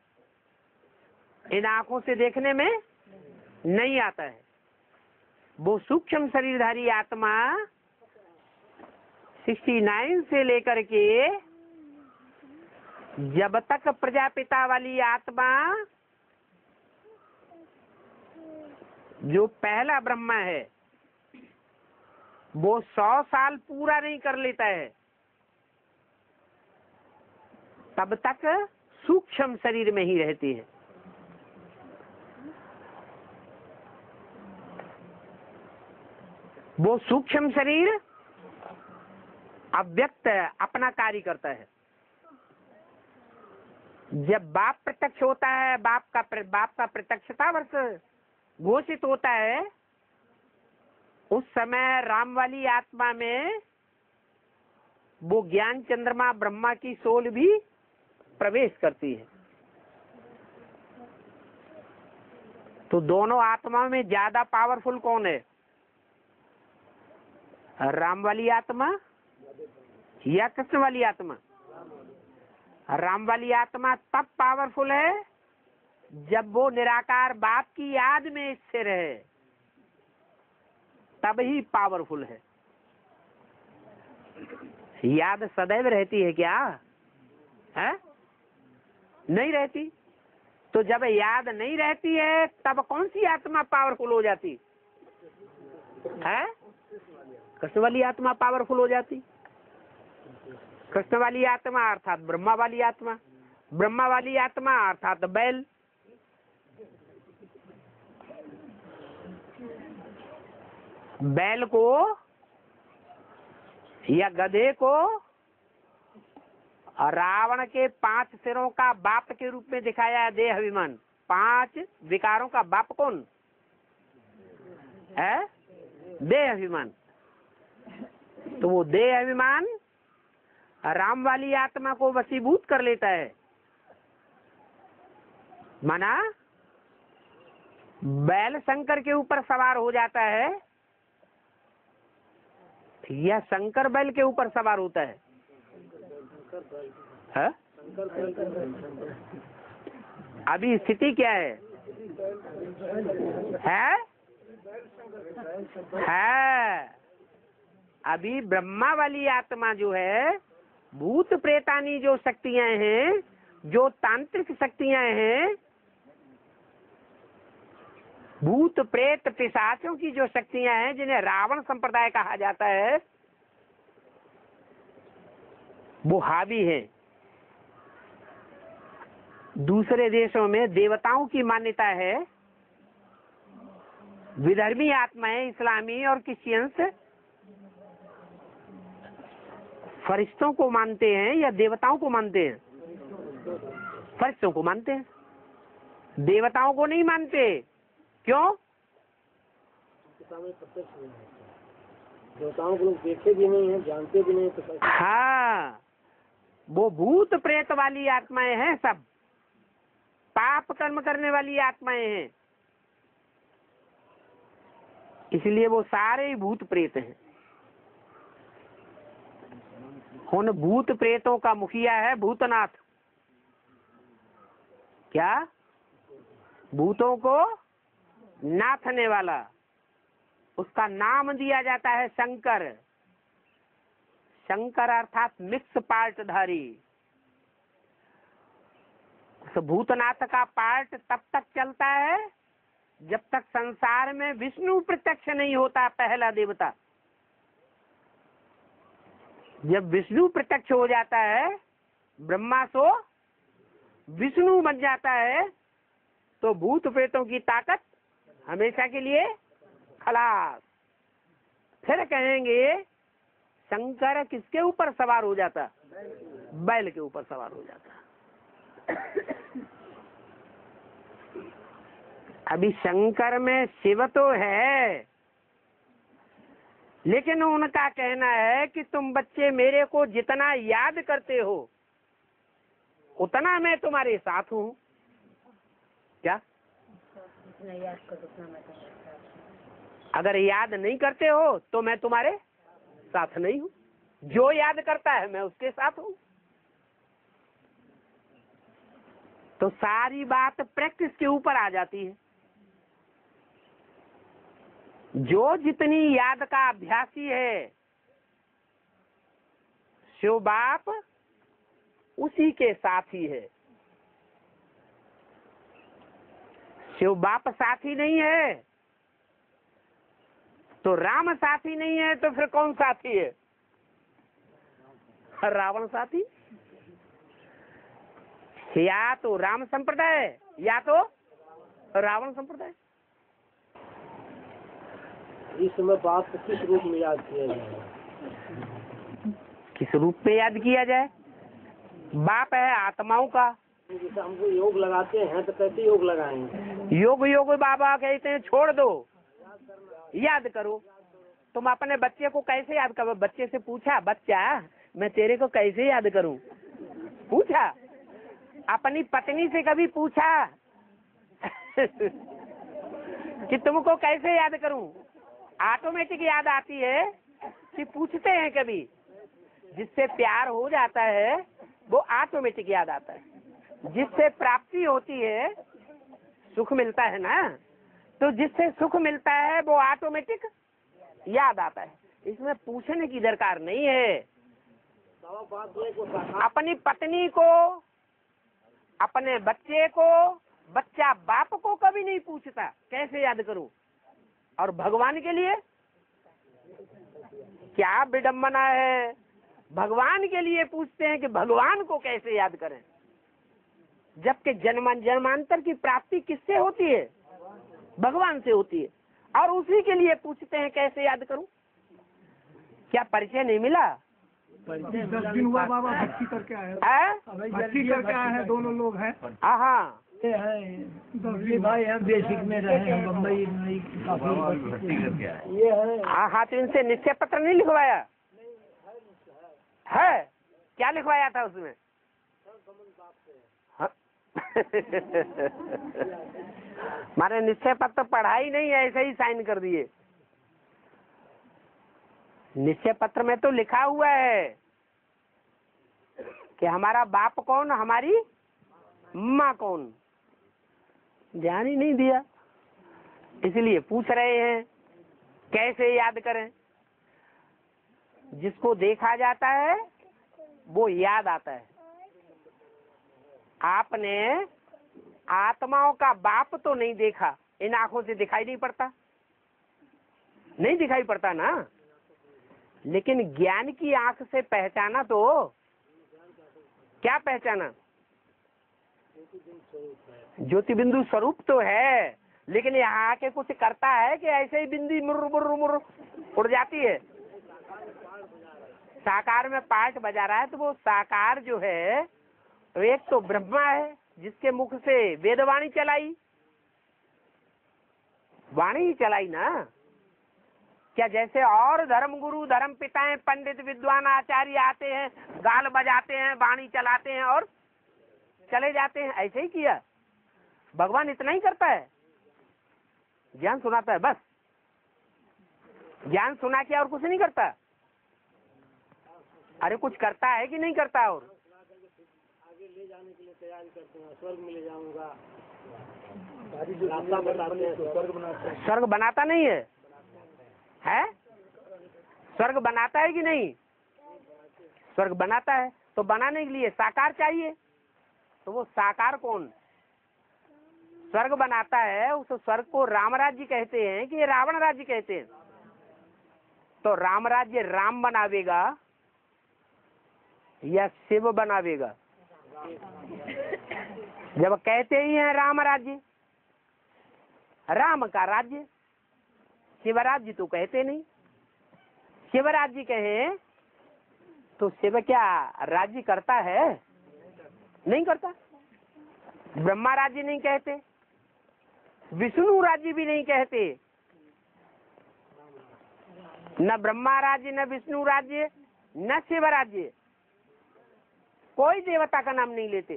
इन आंखों से देखने में नहीं आता है। वो सूक्ष्म शरीरधारी आत्मा 69 से लेकर के जब तक प्रजापिता वाली आत्मा जो पहला ब्रह्मा है वो 100 साल पूरा नहीं कर लेता है तब तक सूक्ष्म शरीर में ही रहती है। वो सूक्ष्म शरीर अव्यक्त अपना कार्य करता है। जब बाप प्रत्यक्ष होता है, बाप का प्रत्यक्षता वर्ष घोषित होता है, उस समय राम वाली आत्मा में वो ज्ञान चंद्रमा ब्रह्मा की सोल भी प्रवेश करती है। तो दोनों आत्माओं में ज्यादा पावरफुल कौन है? राम वाली आत्मा या कृष्ण वाली आत्मा? राम वाली आत्मा तब पावरफुल है जब वो निराकार बाप की याद में स्थिर है, तब ही पावरफुल है। याद सदैव रहती है क्या? है नहीं रहती। तो जब याद नहीं रहती है तब कौन सी आत्मा पावरफुल हो जाती है? कृष्ण वाली आत्मा पावरफुल हो जाती। कृष्ण वाली आत्मा अर्थात ब्रह्मा वाली आत्मा, ब्रह्मा वाली आत्मा अर्थात बैल, बैल को या गधे को रावण के 5 सिरों का बाप के रूप में दिखाया है। देह अभिमान 5 विकारों का बाप कौन है? देह अभिमान। तो वो देह अभिमान राम वाली आत्मा को वशीभूत कर लेता है। माना बैल शंकर के ऊपर सवार हो जाता है या शंकर बैल के ऊपर सवार होता है? है? अभी स्थिति क्या है? है? है। अभी ब्रह्मा वाली आत्मा जो है, भूत प्रेतानी जो शक्तियां हैं, जो तांत्रिक शक्तियां हैं, भूत प्रेत पिशाचों की जो शक्तियां हैं, जिन्हें रावण संप्रदाय कहा जाता है, वो हावी है। दूसरे देशों में देवताओं की मान्यता है, विधर्मी आत्माएं इस्लामी और क्रिश्चियंस फरिश्तों को मानते हैं या देवताओं को मानते हैं? फरिश्तों को मानते हैं, देवताओं को नहीं मानते। क्यों? देवताओं को लोग देखे भी नहीं है, जानते भी नहीं है। हाँ, वो भूत प्रेत वाली आत्माएं हैं, सब पाप कर्म करने वाली आत्माएं हैं, इसलिए वो सारे भूत प्रेत हैं। उन भूत प्रेतों का मुखिया है भूतनाथ। क्या? भूतों को नाथने वाला, उसका नाम दिया जाता है शंकर। शंकर अर्थात मिक्स पार्टधारी। उस भूतनाथ का पार्ट तब तक चलता है जब तक संसार में विष्णु प्रत्यक्ष नहीं होता, पहला देवता। जब विष्णु प्रत्यक्ष हो जाता है, ब्रह्मा सो विष्णु बन जाता है, तो भूत प्रेतों की ताकत हमेशा के लिए खलास। फिर कहेंगे शंकर किसके ऊपर सवार हो जाता? बैल के ऊपर सवार हो जाता। अभी शंकर में शिव तो है, लेकिन उनका कहना है कि तुम बच्चे मेरे को जितना याद करते हो उतना मैं तुम्हारे साथ हूँ। क्या? अगर याद नहीं करते हो तो मैं तुम्हारे साथ नहीं हूँ, जो याद करता है मैं उसके साथ हूँ। तो सारी बात प्रैक्टिस के ऊपर आ जाती है। जो जितनी याद का अभ्यासी है, शिव बाप उसी के साथ ही है। शिव बाप साथी नहीं है तो राम साथी नहीं है, तो फिर कौन साथी है? रावण साथी। या तो राम संप्रदाय या तो रावण संप्रदाय। इस समय बात को किस रूप में याद किया जाए? किस रूप में याद किया जाए? बाप है आत्माओं का। जैसे हमको योग लगाते हैं तो कैसे योग लगाएंगे? योग योग बाबा कहते हैं, छोड़ दो, याद करो। तुम अपने बच्चे को कैसे याद करो? बच्चे से पूछा, बच्चा मैं तेरे को कैसे याद करूं? पूछा? अपनी पत्नी से कभी पूछा कि तुमको कैसे याद करूं? ऑटोमेटिक याद आती है कि पूछते हैं कभी? जिससे प्यार हो जाता है वो ऑटोमेटिक याद आता है। जिससे प्राप्ति होती है, सुख मिलता है ना, तो जिससे सुख मिलता है वो ऑटोमेटिक याद आता है। इसमें पूछने की दरकार नहीं है। अपनी पत्नी को, अपने बच्चे को, बच्चा बाप को कभी नहीं पूछता कैसे याद करूं। और भगवान के लिए क्या विडम्बना है? भगवान के लिए पूछते हैं कि भगवान को कैसे याद करें, जबकि जन्मांतर की प्राप्ति किससे होती है? भगवान से होती है। और उसी के लिए पूछते हैं कैसे याद करूं? क्या परिचय नहीं मिला? दस दिन हुआ बाबा, भक्ति करके आए हैं, दोनों लोग हैं। हाँ भाई हम बेसिक में रहे हैं, बम्बई ये है। हाँ तो इनसे निश्चय पत्र नहीं लिखवाया है? क्या लिखवाया था उसमें? हमारे निश्चय पत्र पढ़ाई नहीं है, ऐसे ही साइन कर दिए। निश्चय पत्र में तो लिखा हुआ है कि हमारा बाप कौन, हमारी माँ कौन। ध्यान ही नहीं दिया, इसलिए पूछ रहे हैं कैसे याद करें। जिसको देखा जाता है वो याद आता है। आपने आत्माओं का बाप तो नहीं देखा, इन आंखों से दिखाई नहीं पड़ता, नहीं दिखाई पड़ता ना, लेकिन ज्ञान की आंख से पहचाना तो क्या पहचाना? ज्योति बिंदु स्वरूप तो है, लेकिन यहाँ आके कुछ करता है कि ऐसे ही बिंदी मुर्र मुर्र मुर्र उड़ जाती है। साकार में पार्ट बजा रहा है, तो वो साकार जो है तो एक तो ब्रह्मा है जिसके मुख से वेदवाणी चलाई, वाणी चलाई ना। क्या जैसे और धर्म गुरु, धर्म पिताएं, पंडित, विद्वान, आचार्य आते हैं, गाल बजाते हैं, वाणी चलाते हैं और चले जाते हैं, ऐसे ही किया। भगवान इतना ही करता है, ज्ञान सुनाता है, बस ज्ञान सुना के और कुछ नहीं करता। अरे कुछ करता है कि नहीं करता? और आगे ले जाने के लिए तैयारी करते हैं, स्वर्ग में ले जाऊंगा। स्वर्ग बनाता नहीं है, है? स्वर्ग बनाता है कि नहीं? स्वर्ग बनाता है, तो बनाने के लिए साकार चाहिए। तो वो साकार कौन? स्वर्ग बनाता है, उस स्वर्ग को राम राज्य कहते हैं कि रावण राज्य कहते हैं? तो राम राज्य राम बनावेगा या शिव बनावेगा? जब कहते ही हैं राम राज्य, राम का राज्य, शिवराज्य तो कहते नहीं। शिवराज्य कहे तो शिव क्या राज्य करता है? नहीं करता। ब्रह्मा राज्य नहीं कहते, विष्णु राज्य भी नहीं कहते, न ब्रह्मा राज्य, न विष्णु राज्य, न शिव राज्य, कोई देवता का नाम नहीं लेते।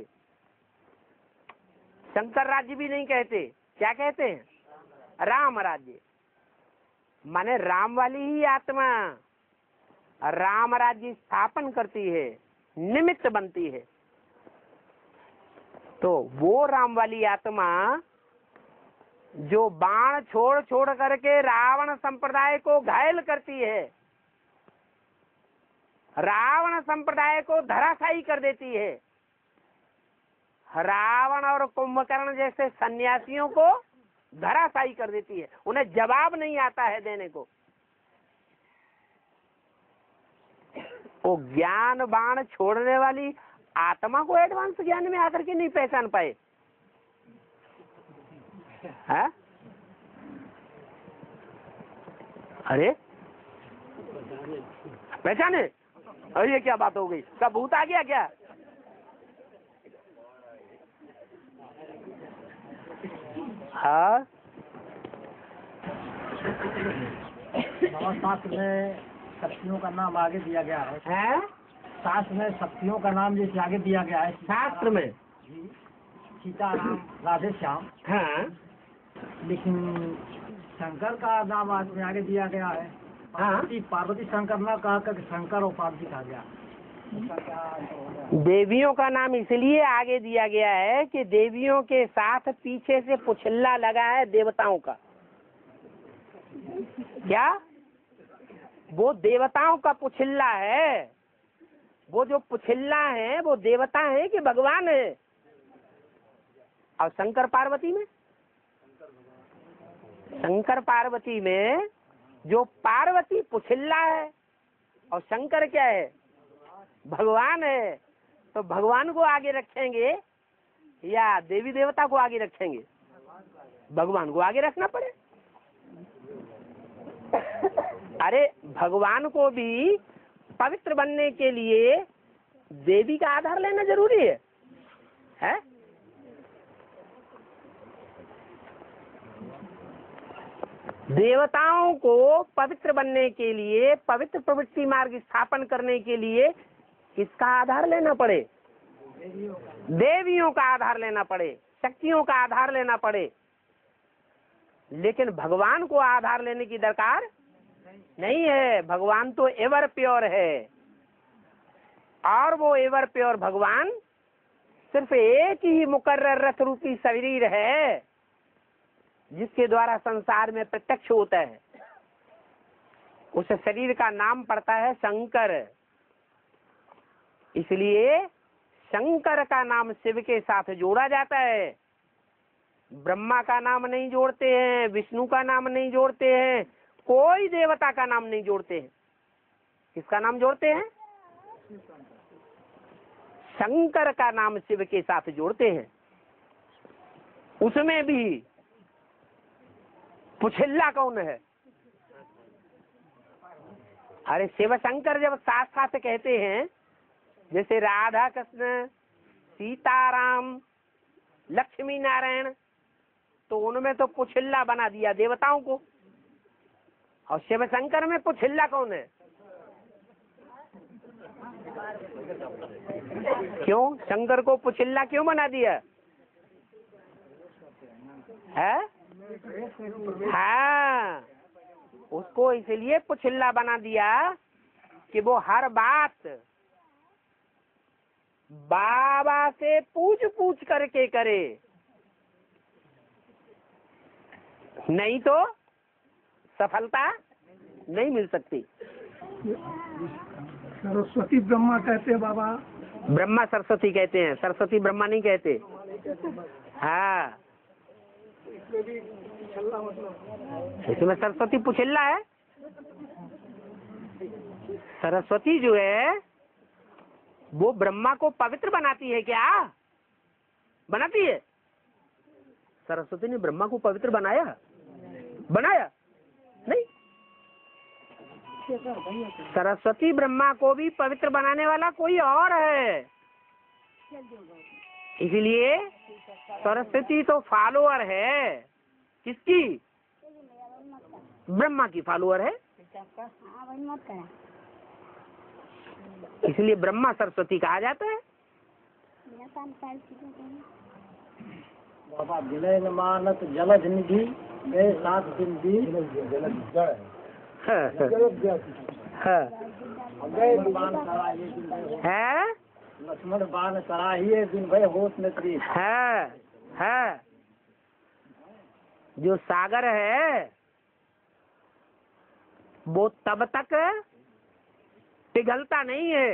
शंकर राज्य भी नहीं कहते, क्या कहते हैं? राम राज्य। माने राम वाली ही आत्मा राम राज्य स्थापन करती है, निमित्त बनती है। तो वो राम वाली आत्मा जो बाण छोड़ छोड़ करके रावण संप्रदाय को घायल करती है, रावण संप्रदाय को धराशायी कर देती है, रावण और कुंभकरण जैसे सन्यासियों को धराशायी कर देती है, उन्हें जवाब नहीं आता है देने को। वो ज्ञान बाण छोड़ने वाली आत्मा को एडवांस ज्ञान में आकर के नहीं पहचान पाए, है? अरे पहचाने? अरे ये क्या बात हो गई, क्या भूत आ गया क्या? हाँ शास्त्र में शक्तियों का नाम आगे दिया गया है, शास्त्र में शक्तियों का नाम जैसे आगे दिया गया है शास्त्र में, सीता राम राधे श्याम। हाँ लेकिन शंकर का नाम आज में आगे दिया गया है, पार्वती पार्वती शंकर ना कहा कर शंकर और पार्वती कहा गया। देवियों का नाम इसलिए आगे दिया गया है कि देवियों के साथ पीछे से पुछल्ला लगा है देवताओं का। क्या वो देवताओं का पुछल्ला है? वो जो पुछल्ला है वो देवता है कि भगवान है? और शंकर पार्वती में, शंकर पार्वती में जो पार्वती पुछल्ला है और शंकर क्या है? भगवान है। तो भगवान को आगे रखेंगे या देवी देवता को आगे रखेंगे? भगवान को आगे रखना पड़े। अरे भगवान को भी पवित्र बनने के लिए देवी का आधार लेना जरूरी है, है? देवताओं को पवित्र बनने के लिए, पवित्र प्रवृत्ति मार्ग स्थापन करने के लिए किसका आधार लेना पड़े? देवियों का आधार लेना पड़े, शक्तियों का आधार लेना पड़े, लेकिन भगवान को आधार लेने की दरकार नहीं है। भगवान तो एवर प्योर है, और वो एवर प्योर भगवान सिर्फ एक ही मुकर्रर रथ रूपी शरीर है जिसके द्वारा संसार में प्रत्यक्ष होता है। उस शरीर का नाम पड़ता है शंकर, इसलिए शंकर का नाम शिव के साथ जोड़ा जाता है। ब्रह्मा का नाम नहीं जोड़ते हैं, विष्णु का नाम नहीं जोड़ते हैं, कोई देवता का नाम नहीं जोड़ते हैं। किसका नाम जोड़ते हैं? शंकर का नाम शिव के साथ जोड़ते हैं। उसमें भी पुछिल्ला कौन है? अरे शिव शंकर जब साथ साथ कहते हैं, जैसे राधा कृष्ण, सीता राम, लक्ष्मी नारायण, तो उनमें तो पुछिल्ला बना दिया देवताओं को, और शिव शंकर में पुछिल्ला कौन है? क्यों शंकर को पुछिल्ला क्यों बना दिया है? हाँ, उसको इसलिए पुछिल्ला बना दिया कि वो हर बात बाबा से पूछ करके करे, नहीं तो सफलता नहीं मिल सकती। सरस्वती ब्रह्मा कहते हैं बाबा, ब्रह्मा सरस्वती कहते हैं, सरस्वती ब्रह्मा नहीं कहते। हाँ, इसमें सरस्वती पुछिल्ला है। सरस्वती जो है वो ब्रह्मा को पवित्र बनाती है, क्या बनाती है? सरस्वती ने ब्रह्मा को पवित्र बनाया? बनाया नहीं। सरस्वती ब्रह्मा को भी पवित्र बनाने वाला कोई और है, इसलिए सरस्वती तो फॉलोअर है। किसकी? ब्रह्मा की फॉलोअर है, इसलिए ब्रह्मा सरस्वती कहा जाता है। बाबा जलय मानत जलज निधि नाथ बिंदी है लक्ष्मण बान सराहिए दिन भय होश में प्रीत है। जो सागर है वो तब तक पिघलता नहीं है,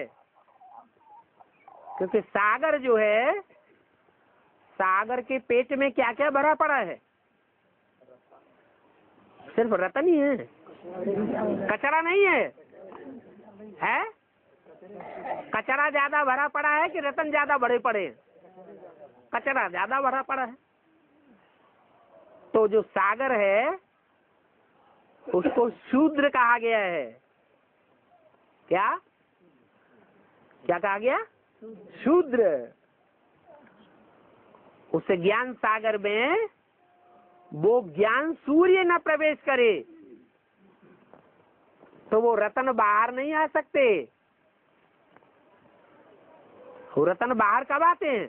क्योंकि सागर जो है, सागर के पेट में क्या क्या भरा पड़ा है? सिर्फ रतन ही है, कचरा नहीं है, है? कचरा ज्यादा भरा पड़ा है कि रतन ज्यादा भरे पड़े हैं? कचरा ज्यादा भरा पड़ा है। तो जो सागर है उसको शूद्र कहा गया है। क्या क्या कहा गया? शूद्र। उस ज्ञान सागर में वो ज्ञान सूर्य न प्रवेश करे तो वो रतन बाहर नहीं आ सकते। रतन बाहर कब आते हैं?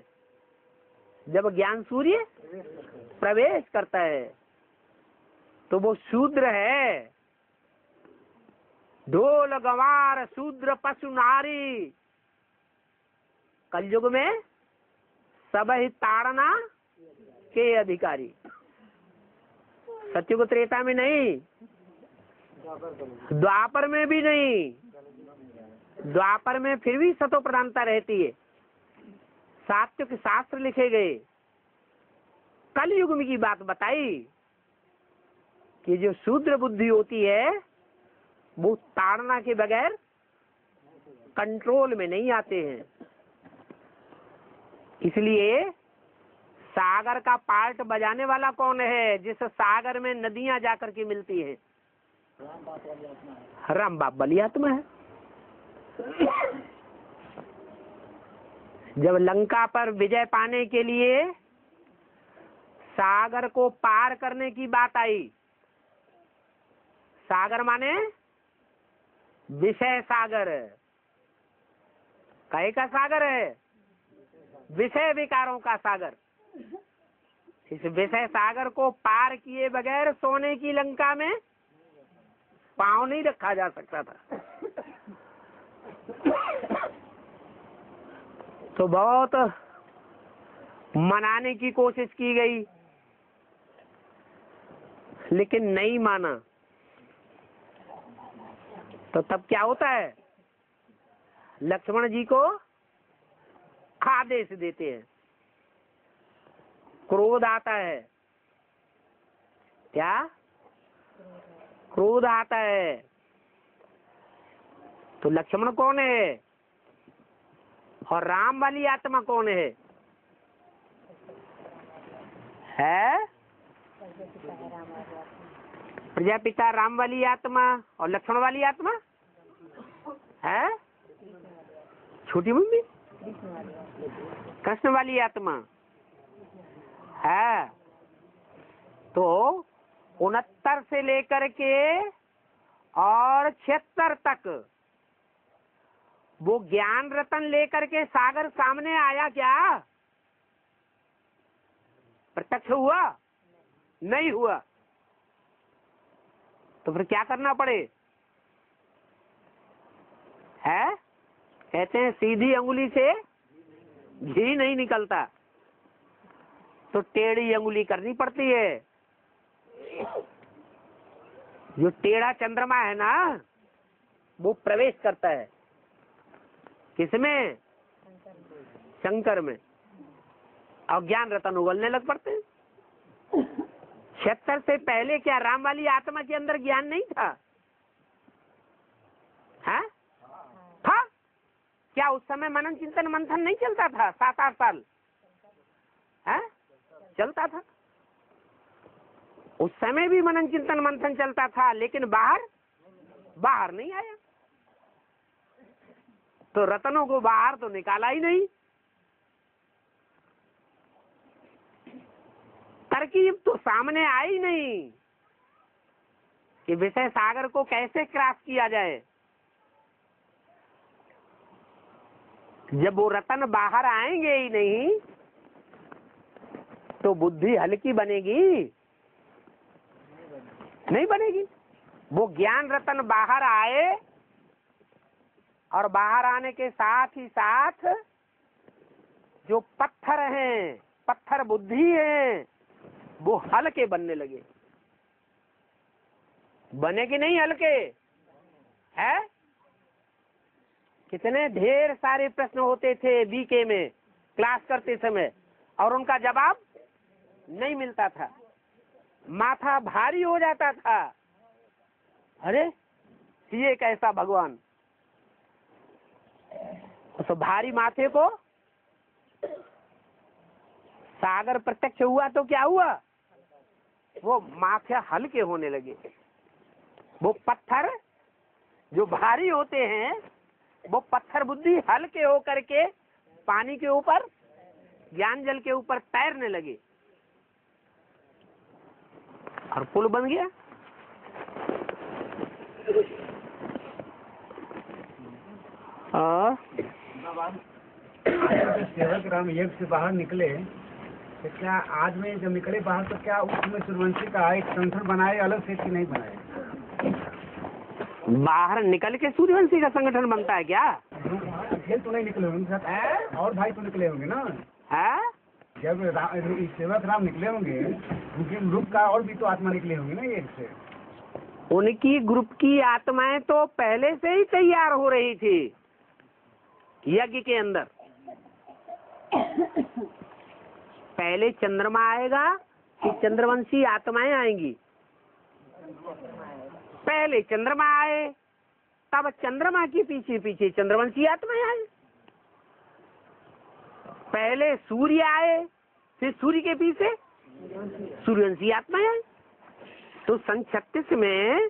जब ज्ञान सूर्य प्रवेश करता है। तो वो शूद्र है। ढोल गवार शूद्र पशु नारी, कलयुग में सब ही ताड़ना के अधिकारी। सत्युग त्रेता में नहीं, द्वापर में भी नहीं। द्वापर में फिर भी सतो प्रधानता रहती है, सात्विक शास्त्र लिखे गए। कलयुग में की बात बताई कि जो शूद्र बुद्धि होती है वो ताड़ना के बगैर कंट्रोल में नहीं आते हैं। इसलिए सागर का पार्ट बजाने वाला कौन है? जिस सागर में नदियां जाकर के मिलती हैं, राम बाप वाली आत्मा है। जब लंका पर विजय पाने के लिए सागर को पार करने की बात आई, सागर माने विषय सागर, काहे का सागर है? विषय विकारों का सागर। इस विषय सागर को पार किए बगैर सोने की लंका में पांव नहीं रखा जा सकता था। तो बहुत मनाने की कोशिश की गई, लेकिन नहीं माना। तो तब क्या होता है? लक्ष्मण जी को आदेश देते हैं, क्रोध आता है। क्या क्रोध आता है? तो लक्ष्मण कौन है और राम वाली आत्मा कौन है? है प्रजापिता राम वाली आत्मा और लक्ष्मण वाली आत्मा है छोटी मम्मी कृष्ण वाली आत्मा है। तो 69 से लेकर के और 76 तक वो ज्ञान रतन लेकर के सागर सामने आया, क्या प्रत्यक्ष हुआ? नहीं हुआ। तो फिर क्या करना पड़े? है कहते हैं सीधी अंगुली से घी नहीं निकलता, तो टेढ़ी अंगुली करनी पड़ती है। जो टेढ़ा चंद्रमा है ना, वो प्रवेश करता है किसमें? शंकर में। अज्ञान रतन उगलने लग पड़ते हैं। 76 से पहले क्या राम वाली आत्मा के अंदर ज्ञान नहीं था? है? था? क्या उस समय मनन चिंतन मंथन नहीं चलता था? 7-8 साल है चलता था। उस समय भी मनन चिंतन मंथन चलता था, लेकिन बाहर नहीं आया। तो रतनों को बाहर तो निकाला ही नहीं। तरकीब तो सामने आई नहीं कि विषय सागर को कैसे क्रॉस किया जाए। जब वो रतन बाहर आएंगे ही नहीं तो बुद्धि हल्की बनेगी? नहीं बनेगी। वो ज्ञान रतन बाहर आए और बाहर आने के साथ ही साथ जो पत्थर हैं, पत्थर बुद्धि हैं, वो हल्के बनने लगे। बने कि नहीं हल्के? है? कितने ढेर सारे प्रश्न होते थे बीके में क्लास करते समय और उनका जवाब नहीं मिलता था। माथा भारी हो जाता था, अरे ये कैसा भगवान। तो भारी माथे को सागर प्रत्यक्ष हुआ तो क्या हुआ? वो माथे हल्के होने लगे। वो पत्थर जो भारी होते हैं, वो पत्थर बुद्धि हल्के होकर के पानी के ऊपर, ज्ञान जल के ऊपर तैरने लगे और पुल बन गया। सेवक राम यज्ञ से बाहर निकले तो क्या आज में जब निकले बाहर तो क्या उसमें सूर्यवंशी का एक संगठन बनाए अलग से कि नहीं बनाए? बाहर निकल के सूर्यवंशी का संगठन बनता है क्या? तो नहीं निकले होंगे साथ और भाई तो निकले होंगे ना। है? जब सेवक राम निकले होंगे उनके ग्रुप का और भी तो आत्मा निकले होंगे ना यज्ञ से। उनकी ग्रुप की आत्माएं तो पहले से ही तैयार हो रही थी यज्ञ के अंदर। पहले चंद्रमा आएगा कि चंद्रवंशी आत्माएं आएंगी? पहले चंद्रमा आए, तब चंद्रमा के पीछे पीछे चंद्रवंशी आत्माएं आए। पहले सूर्य आए, फिर सूर्य के पीछे सूर्यवंशी आत्माएं आए। तो सन 36 में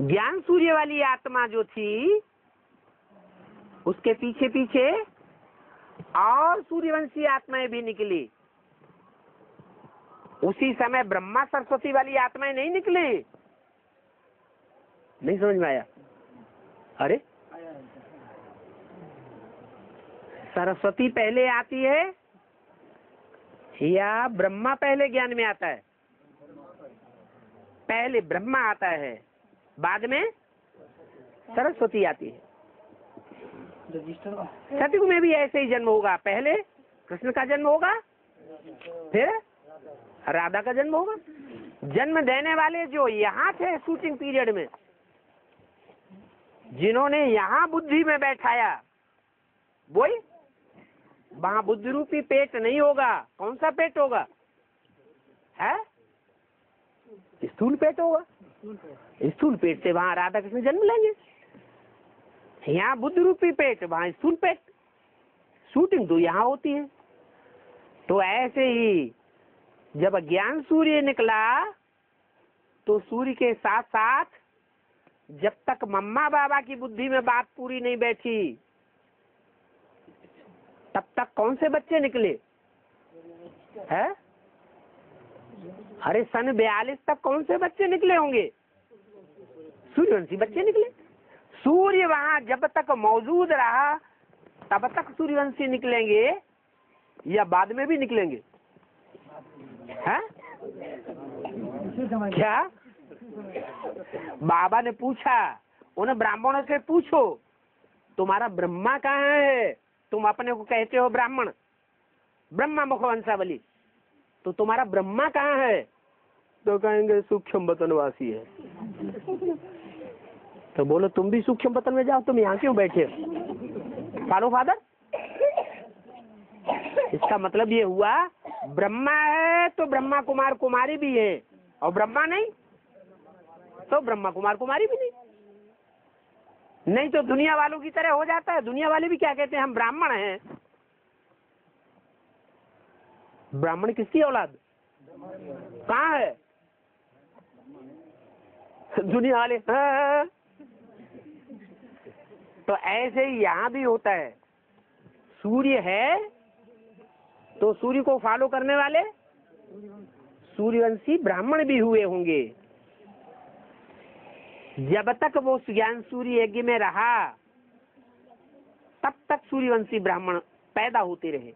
ज्ञान सूर्य वाली आत्मा जो थी उसके पीछे पीछे और सूर्यवंशी आत्माएं भी निकली। उसी समय ब्रह्मा सरस्वती वाली आत्माएं नहीं निकली। नहीं समझ में आया? अरे सरस्वती पहले आती है या ब्रह्मा पहले ज्ञान में आता है? पहले ब्रह्मा आता है, बाद में सरस्वती आती है। सतयुग में भी ऐसे ही जन्म होगा, पहले कृष्ण का जन्म होगा, फिर राधा का जन्म होगा। जन्म देने वाले जो यहाँ थे शूटिंग पीरियड में, जिन्होंने यहाँ बुद्धि में बैठाया, वही वहाँ बुद्धि रूपी पेट नहीं होगा। कौन सा पेट होगा? है स्थूल पेट होगा। स्थूल पेट से वहाँ राधा कृष्ण जन्म लेंगे। यहाँ बुद्ध रूपी पेट, वहाँ स्थूल पेट। शूटिंग तो यहाँ होती है। तो ऐसे ही जब ज्ञान सूर्य निकला तो सूर्य के साथ साथ जब तक मम्मा बाबा की बुद्धि में बात पूरी नहीं बैठी तब तक कौन से बच्चे निकले है? अरे सन 42 तक कौन से बच्चे निकले होंगे? सूर्यवंशी बच्चे निकले। सूर्य वहाँ जब तक मौजूद रहा तब तक सूर्यवंशी निकलेंगे या बाद में भी निकलेंगे? है? क्या बाबा ने पूछा उन्हें ब्राह्मणों से, पूछो तुम्हारा ब्रह्मा कहाँ है? तुम अपने को कहते हो ब्राह्मण, ब्रह्मा मुखवंशावली, तो तुम्हारा ब्रह्मा कहाँ है? तो कहेंगे सूक्ष्म बतनवासी है। तो बोलो तुम भी सूक्ष्म बतन में जाओ, तुम यहाँ क्यों बैठे हो? पालो फादर। इसका मतलब ये हुआ ब्रह्मा है तो ब्रह्मा कुमार कुमारी भी है, और ब्रह्मा नहीं तो ब्रह्मा कुमार कुमारी भी नहीं। नहीं तो दुनिया वालों की तरह हो जाता है। दुनिया वाले भी क्या कहते हैं? हम ब्राह्मण हैं। ब्राह्मण किसकी औलाद? कहाँ है? दुनिया वाले। हाँ। तो ऐसे ही यहाँ भी होता है। सूर्य है तो सूर्य को फॉलो करने वाले सूर्यवंशी ब्राह्मण भी हुए होंगे। जब तक वो ज्ञान सूर्य यज्ञ में रहा तब तक सूर्यवंशी ब्राह्मण पैदा होते रहे।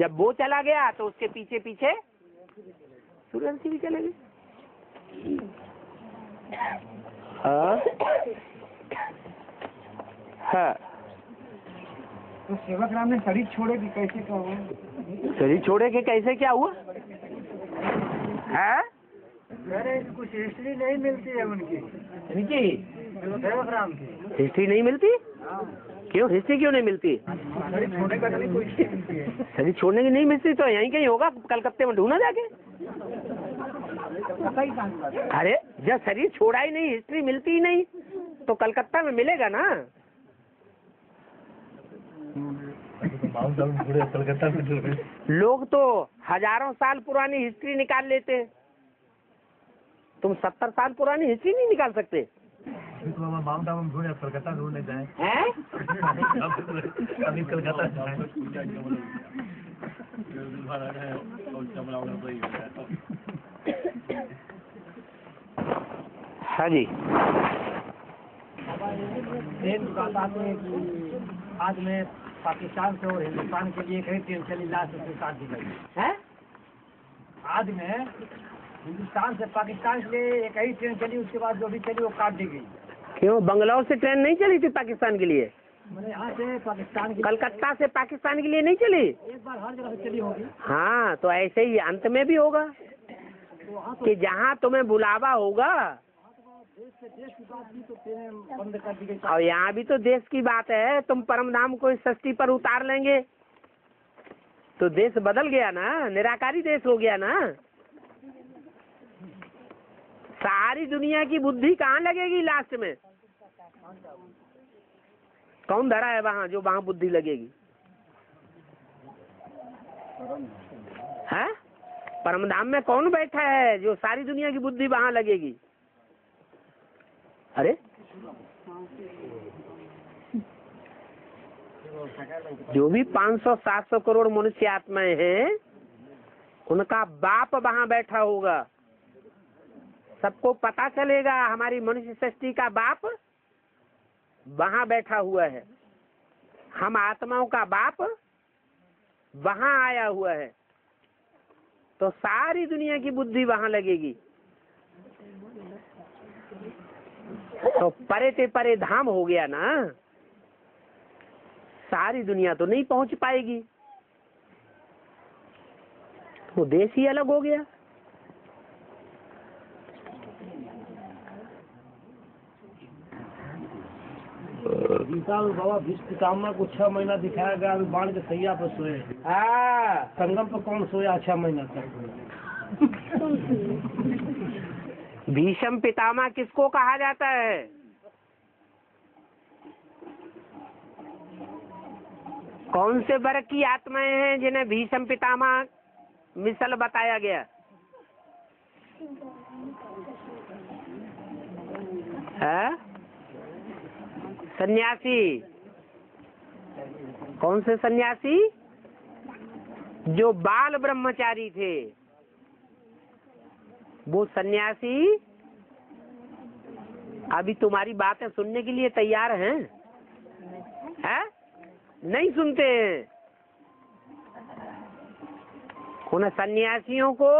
जब वो चला गया तो उसके पीछे पीछे सूर्यवंशी भी चले गए। हाँ हाँ। तो सेवक राम ने शरीर छोड़े कि कैसे क्या हुआ? शरीर छोड़े के कैसे क्या हुआ? हाँ अरे कुछ हिस्ट्री नहीं मिलती है उनकी, इनकी सेवक राम की हिस्ट्री नहीं मिलती। क्यों हिस्ट्री क्यों नहीं मिलती? शरीर छोड़ने की नहीं मिलती तो यहीं कहीं होगा, कलकत्ते में ढूंढना जाके। अरे जब शरीर छोड़ा ही नहीं, हिस्ट्री मिलती ही नहीं, तो कलकत्ता में मिलेगा ना। लोग तो हजारों साल पुरानी हिस्ट्री निकाल लेते, तुम 70 साल पुरानी हिस्ट्री नहीं निकाल सकते। हाँ जी। आज में पाकिस्तान से और हिंदुस्तान के लिए कई ट्रेन चली, लास्ट उसके साथ दी गई है। आज में हिंदुस्तान से पाकिस्तान के लिए एक ही ट्रेन चली, उसके बाद जो भी चली वो काट दी गई। क्यों? बंगलौर से ट्रेन नहीं चली थी पाकिस्तान के लिए? मैंने यहाँ से पाकिस्तान, कलकत्ता से पाकिस्तान के लिए नहीं चली? एक बार हर जगह से चली होगी। हाँ तो ऐसे ही अंत में भी होगा कि जहाँ तुम्हें बुलावा होगा। और यहाँ भी तो देश की बात है, तुम परमधाम को इस सृष्टि पर उतार लेंगे तो देश बदल गया ना, निराकारी देश हो गया ना। सारी दुनिया की बुद्धि कहाँ लगेगी लास्ट में? कौन धरा है वहाँ जो वहाँ बुद्धि लगेगी? है परमधाम में कौन बैठा है जो सारी दुनिया की बुद्धि वहाँ लगेगी? अरे जो भी 500-700 करोड़ मनुष्य आत्माएं हैं उनका बाप वहाँ बैठा होगा, सबको पता चलेगा हमारी मनुष्य सृष्टि का बाप वहाँ बैठा हुआ है, हम आत्माओं का बाप वहाँ आया हुआ है, तो सारी दुनिया की बुद्धि वहाँ लगेगी। तो परे ते परे धाम हो गया ना, सारी दुनिया तो नहीं पहुँच पाएगी, वो देश ही अलग हो गया। गीता में बाबा भीष्म पितामह को 6 महीना दिखाया गया, अभी बाढ़ के सैया पर सोए, संगम पर कौन सोया 6 महीना तक? भीष्म पितामह किसको कहा जाता है? कौन से वर्ग की आत्माएं हैं जिन्हें भीष्म पितामह मिसल बताया गया? है सन्यासी। कौन से सन्यासी? जो बाल ब्रह्मचारी थे वो सन्यासी अभी तुम्हारी बातें सुनने के लिए तैयार हैं, हैं? नहीं सुनते हैं। उन सन्यासियों को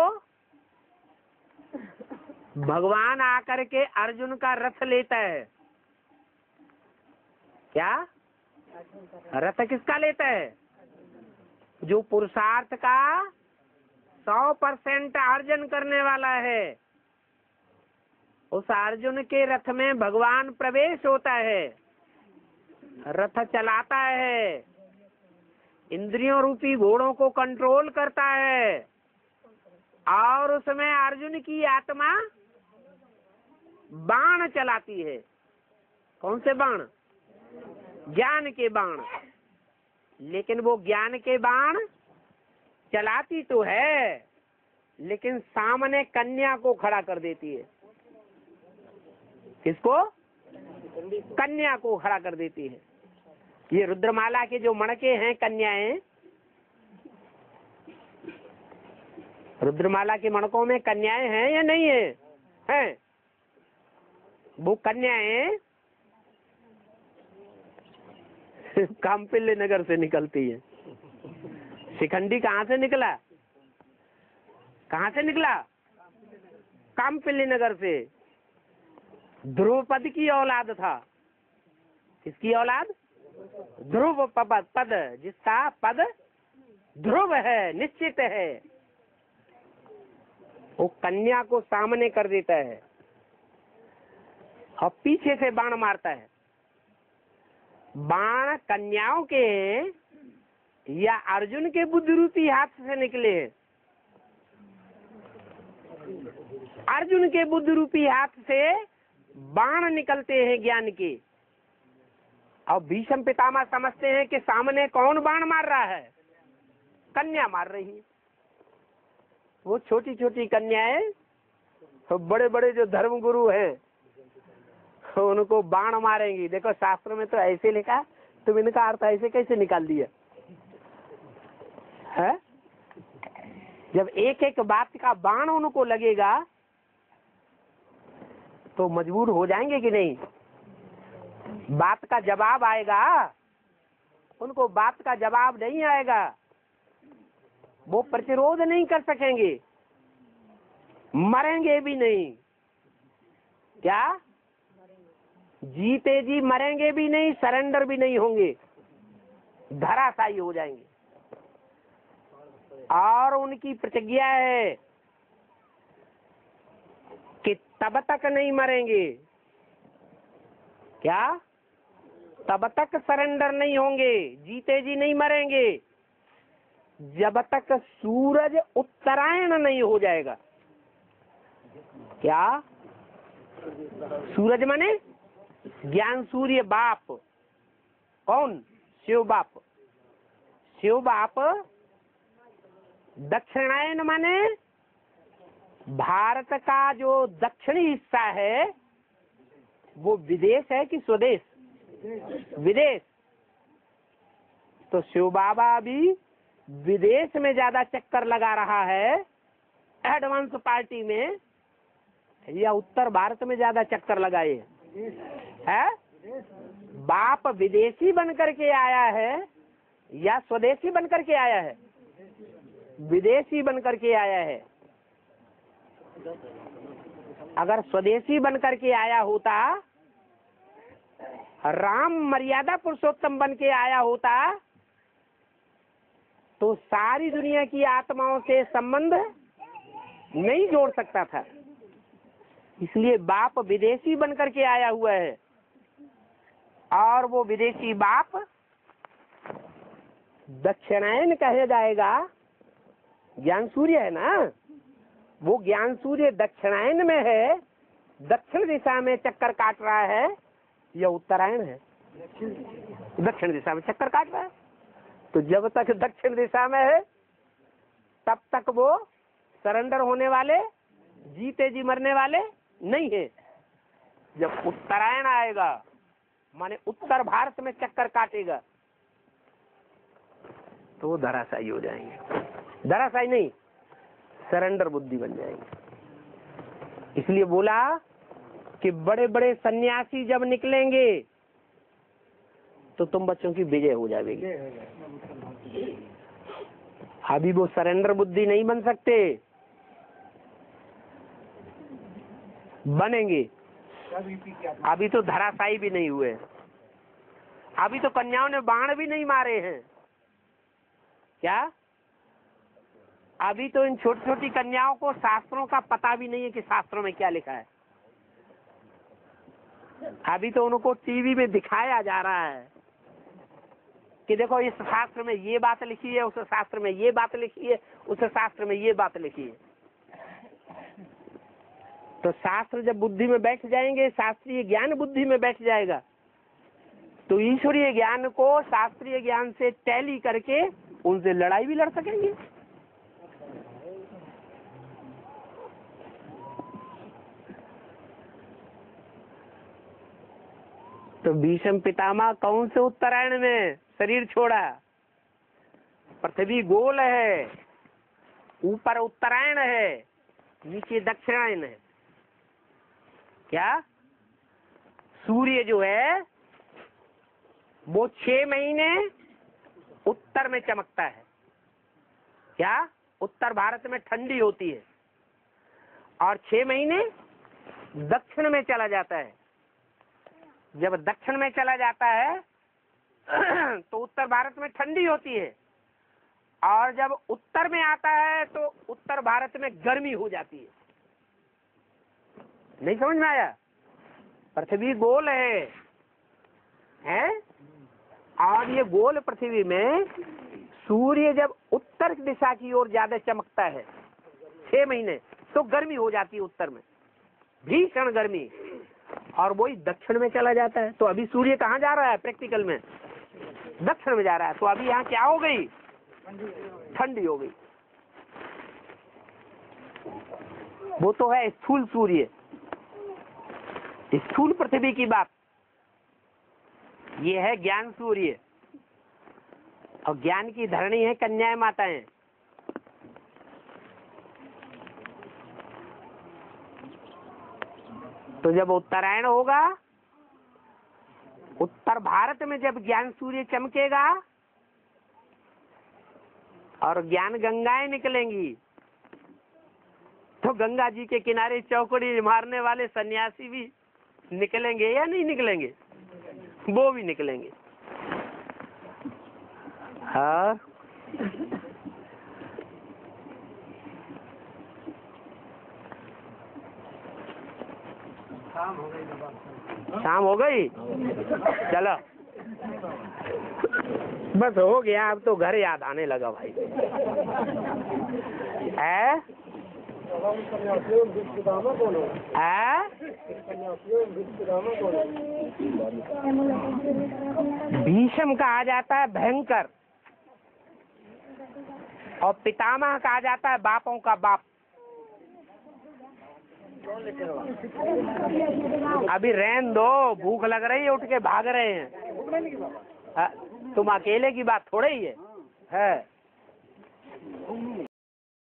भगवान आकर के अर्जुन का रथ लेता है। क्या रथ किसका लेता है? जो पुरुषार्थ का 100% अर्जन करने वाला है, उस अर्जुन के रथ में भगवान प्रवेश होता है, रथ चलाता है, इंद्रियों रूपी घोड़ों को कंट्रोल करता है, और उसमें अर्जुन की आत्मा बाण चलाती है। कौन से बाण? ज्ञान के बाण। लेकिन वो ज्ञान के बाण चलाती तो है, लेकिन सामने कन्या को खड़ा कर देती है। किसको? कन्या को खड़ा कर देती है। ये रुद्रमाला के जो मणके हैं कन्याएं, रुद्रमाला के मणकों में कन्याएं हैं या नहीं है? हैं। वो कन्याएं कामपिल्ले नगर से निकलती है। शिखंडी कहाँ से निकला? कहाँ से निकला? कामपिल्ले नगर से। ध्रुवपद की औलाद था। किसकी औलाद? ध्रुवपद। पद जिसका पद ध्रुव है, निश्चित है। वो कन्या को सामने कर देता है और पीछे से बाण मारता है। बाण कन्याओं के या अर्जुन के बुद्धि रूपी हाथ से निकले हैं? अर्जुन के बुद्धि रूपी हाथ से बाण निकलते हैं ज्ञान के। और भीष्म पितामह समझते हैं कि सामने कौन बाण मार रहा है? कन्या मार रही है। वो छोटी छोटी कन्याएं तो बड़े बड़े जो धर्मगुरु हैं तो उनको बाण मारेंगी। देखो शास्त्र में तो ऐसे लिखा, तुम इनका अर्थ ऐसे कैसे निकाल दिया है? जब एक एक बात का बाण उनको लगेगा तो मजबूर हो जाएंगे कि नहीं? बात का जवाब आएगा? उनको बात का जवाब नहीं आएगा, वो प्रतिरोध नहीं कर सकेंगे, मरेंगे भी नहीं। क्या? जीते जी मरेंगे भी नहीं, सरेंडर भी नहीं होंगे, धराशायी हो जाएंगे। और उनकी प्रतिज्ञा है कि तब तक नहीं मरेंगे। क्या? तब तक सरेंडर नहीं होंगे, जीते जी नहीं मरेंगे, जब तक सूरज उत्तरायण नहीं हो जाएगा। क्या? सूरज माने ज्ञान सूर्य बाप। कौन? शिव बाप। शिव बाप दक्षिणायन माने भारत का जो दक्षिणी हिस्सा है वो विदेश है कि स्वदेश? विदेश। तो शिव बाबा भी विदेश में ज्यादा चक्कर लगा रहा है एडवांस पार्टी में, या उत्तर भारत में ज्यादा चक्कर लगाए है? बाप विदेशी बनकर के आया है या स्वदेशी बनकर के आया है? विदेशी बनकर के आया है। अगर स्वदेशी बनकर के आया होता, राम मर्यादा पुरुषोत्तम बन के आया होता, तो सारी दुनिया की आत्माओं से संबंध नहीं जोड़ सकता था। इसलिए बाप विदेशी बनकर के आया हुआ है, और वो विदेशी बाप दक्षिणायन कहा जाएगा। ज्ञान सूर्य है ना, वो ज्ञान सूर्य दक्षिणायन में है, दक्षिण दिशा में चक्कर काट रहा है, या उत्तरायण है? दक्षिण दिशा में चक्कर काट रहा है। तो जब तक दक्षिण दिशा में है तब तक वो सरेंडर होने वाले, जीते जी मरने वाले नहीं है। जब उत्तरायण आएगा माने उत्तर भारत में चक्कर काटेगा, तो धराशायी हो जाएंगे। धराशायी नहीं, सरेंडर बुद्धि बन जाएंगे। इसलिए बोला कि बड़े बड़े सन्यासी जब निकलेंगे तो तुम बच्चों की विजय हो जाएगी। अभी वो सरेंडर बुद्धि नहीं बन सकते, बनेंगे। अभी तो धराशायी भी नहीं हुए, अभी तो कन्याओं ने बाण भी नहीं मारे हैं क्या? अभी तो इन छोटी छोटी कन्याओं को शास्त्रों का पता भी नहीं है कि शास्त्रों में क्या लिखा है। अभी तो उनको टीवी में दिखाया जा रहा है कि देखो इस शास्त्र में ये बात लिखी है, उस शास्त्र में ये बात लिखी है, उस शास्त्र में ये बात लिखी है। तो शास्त्र जब बुद्धि में बैठ जाएंगे, शास्त्रीय ज्ञान बुद्धि में बैठ जाएगा, तो ईश्वरीय ज्ञान को शास्त्रीय ज्ञान से टैली करके उनसे लड़ाई भी लड़ सकेंगे। तो भीष्म पितामह कौन से उत्तरायण में शरीर छोड़ा? पृथ्वी गोल है, ऊपर उत्तरायण है, नीचे दक्षिणायन है क्या? सूर्य जो है वो 6 महीने उत्तर में चमकता है क्या? उत्तर भारत में ठंडी होती है, और 6 महीने दक्षिण में चला जाता है। जब दक्षिण में चला जाता है तो उत्तर भारत में ठंडी होती है, और जब उत्तर में आता है तो उत्तर भारत में गर्मी हो जाती है। नहीं समझ में आया? पृथ्वी गोल है हैं? और ये गोल पृथ्वी में सूर्य जब उत्तर दिशा की ओर ज्यादा चमकता है 6 महीने, तो गर्मी हो जाती है उत्तर में, भीषण गर्मी, और वही दक्षिण में चला जाता है। तो अभी सूर्य कहाँ जा रहा है? प्रैक्टिकल में दक्षिण में जा रहा है। तो अभी यहाँ क्या हो गई? ठंडी हो गई। वो तो है स्थूल सूर्य, स्थूल पृथ्वी की बात। ये है ज्ञान सूर्य, और ज्ञान की धरणी है कन्याएं माताएं। तो जब उत्तरायण होगा, उत्तर भारत में जब ज्ञान सूर्य चमकेगा और ज्ञान गंगाएं निकलेंगी, तो गंगा जी के किनारे चौकड़ी मारने वाले सन्यासी भी निकलेंगे या नहीं निकलेंगे? वो भी निकलेंगे। हाँ, शाम हो गई। चलो बस हो गया, अब तो घर याद आने लगा भाई है। भीष्म कहा जाता है भयंकर, और पितामह कहा जाता है बापों का बाप। अभी रहन दो, भूख लग रही है, उठ के भाग रहे हैं। तुम अकेले की बात थोड़ी ही है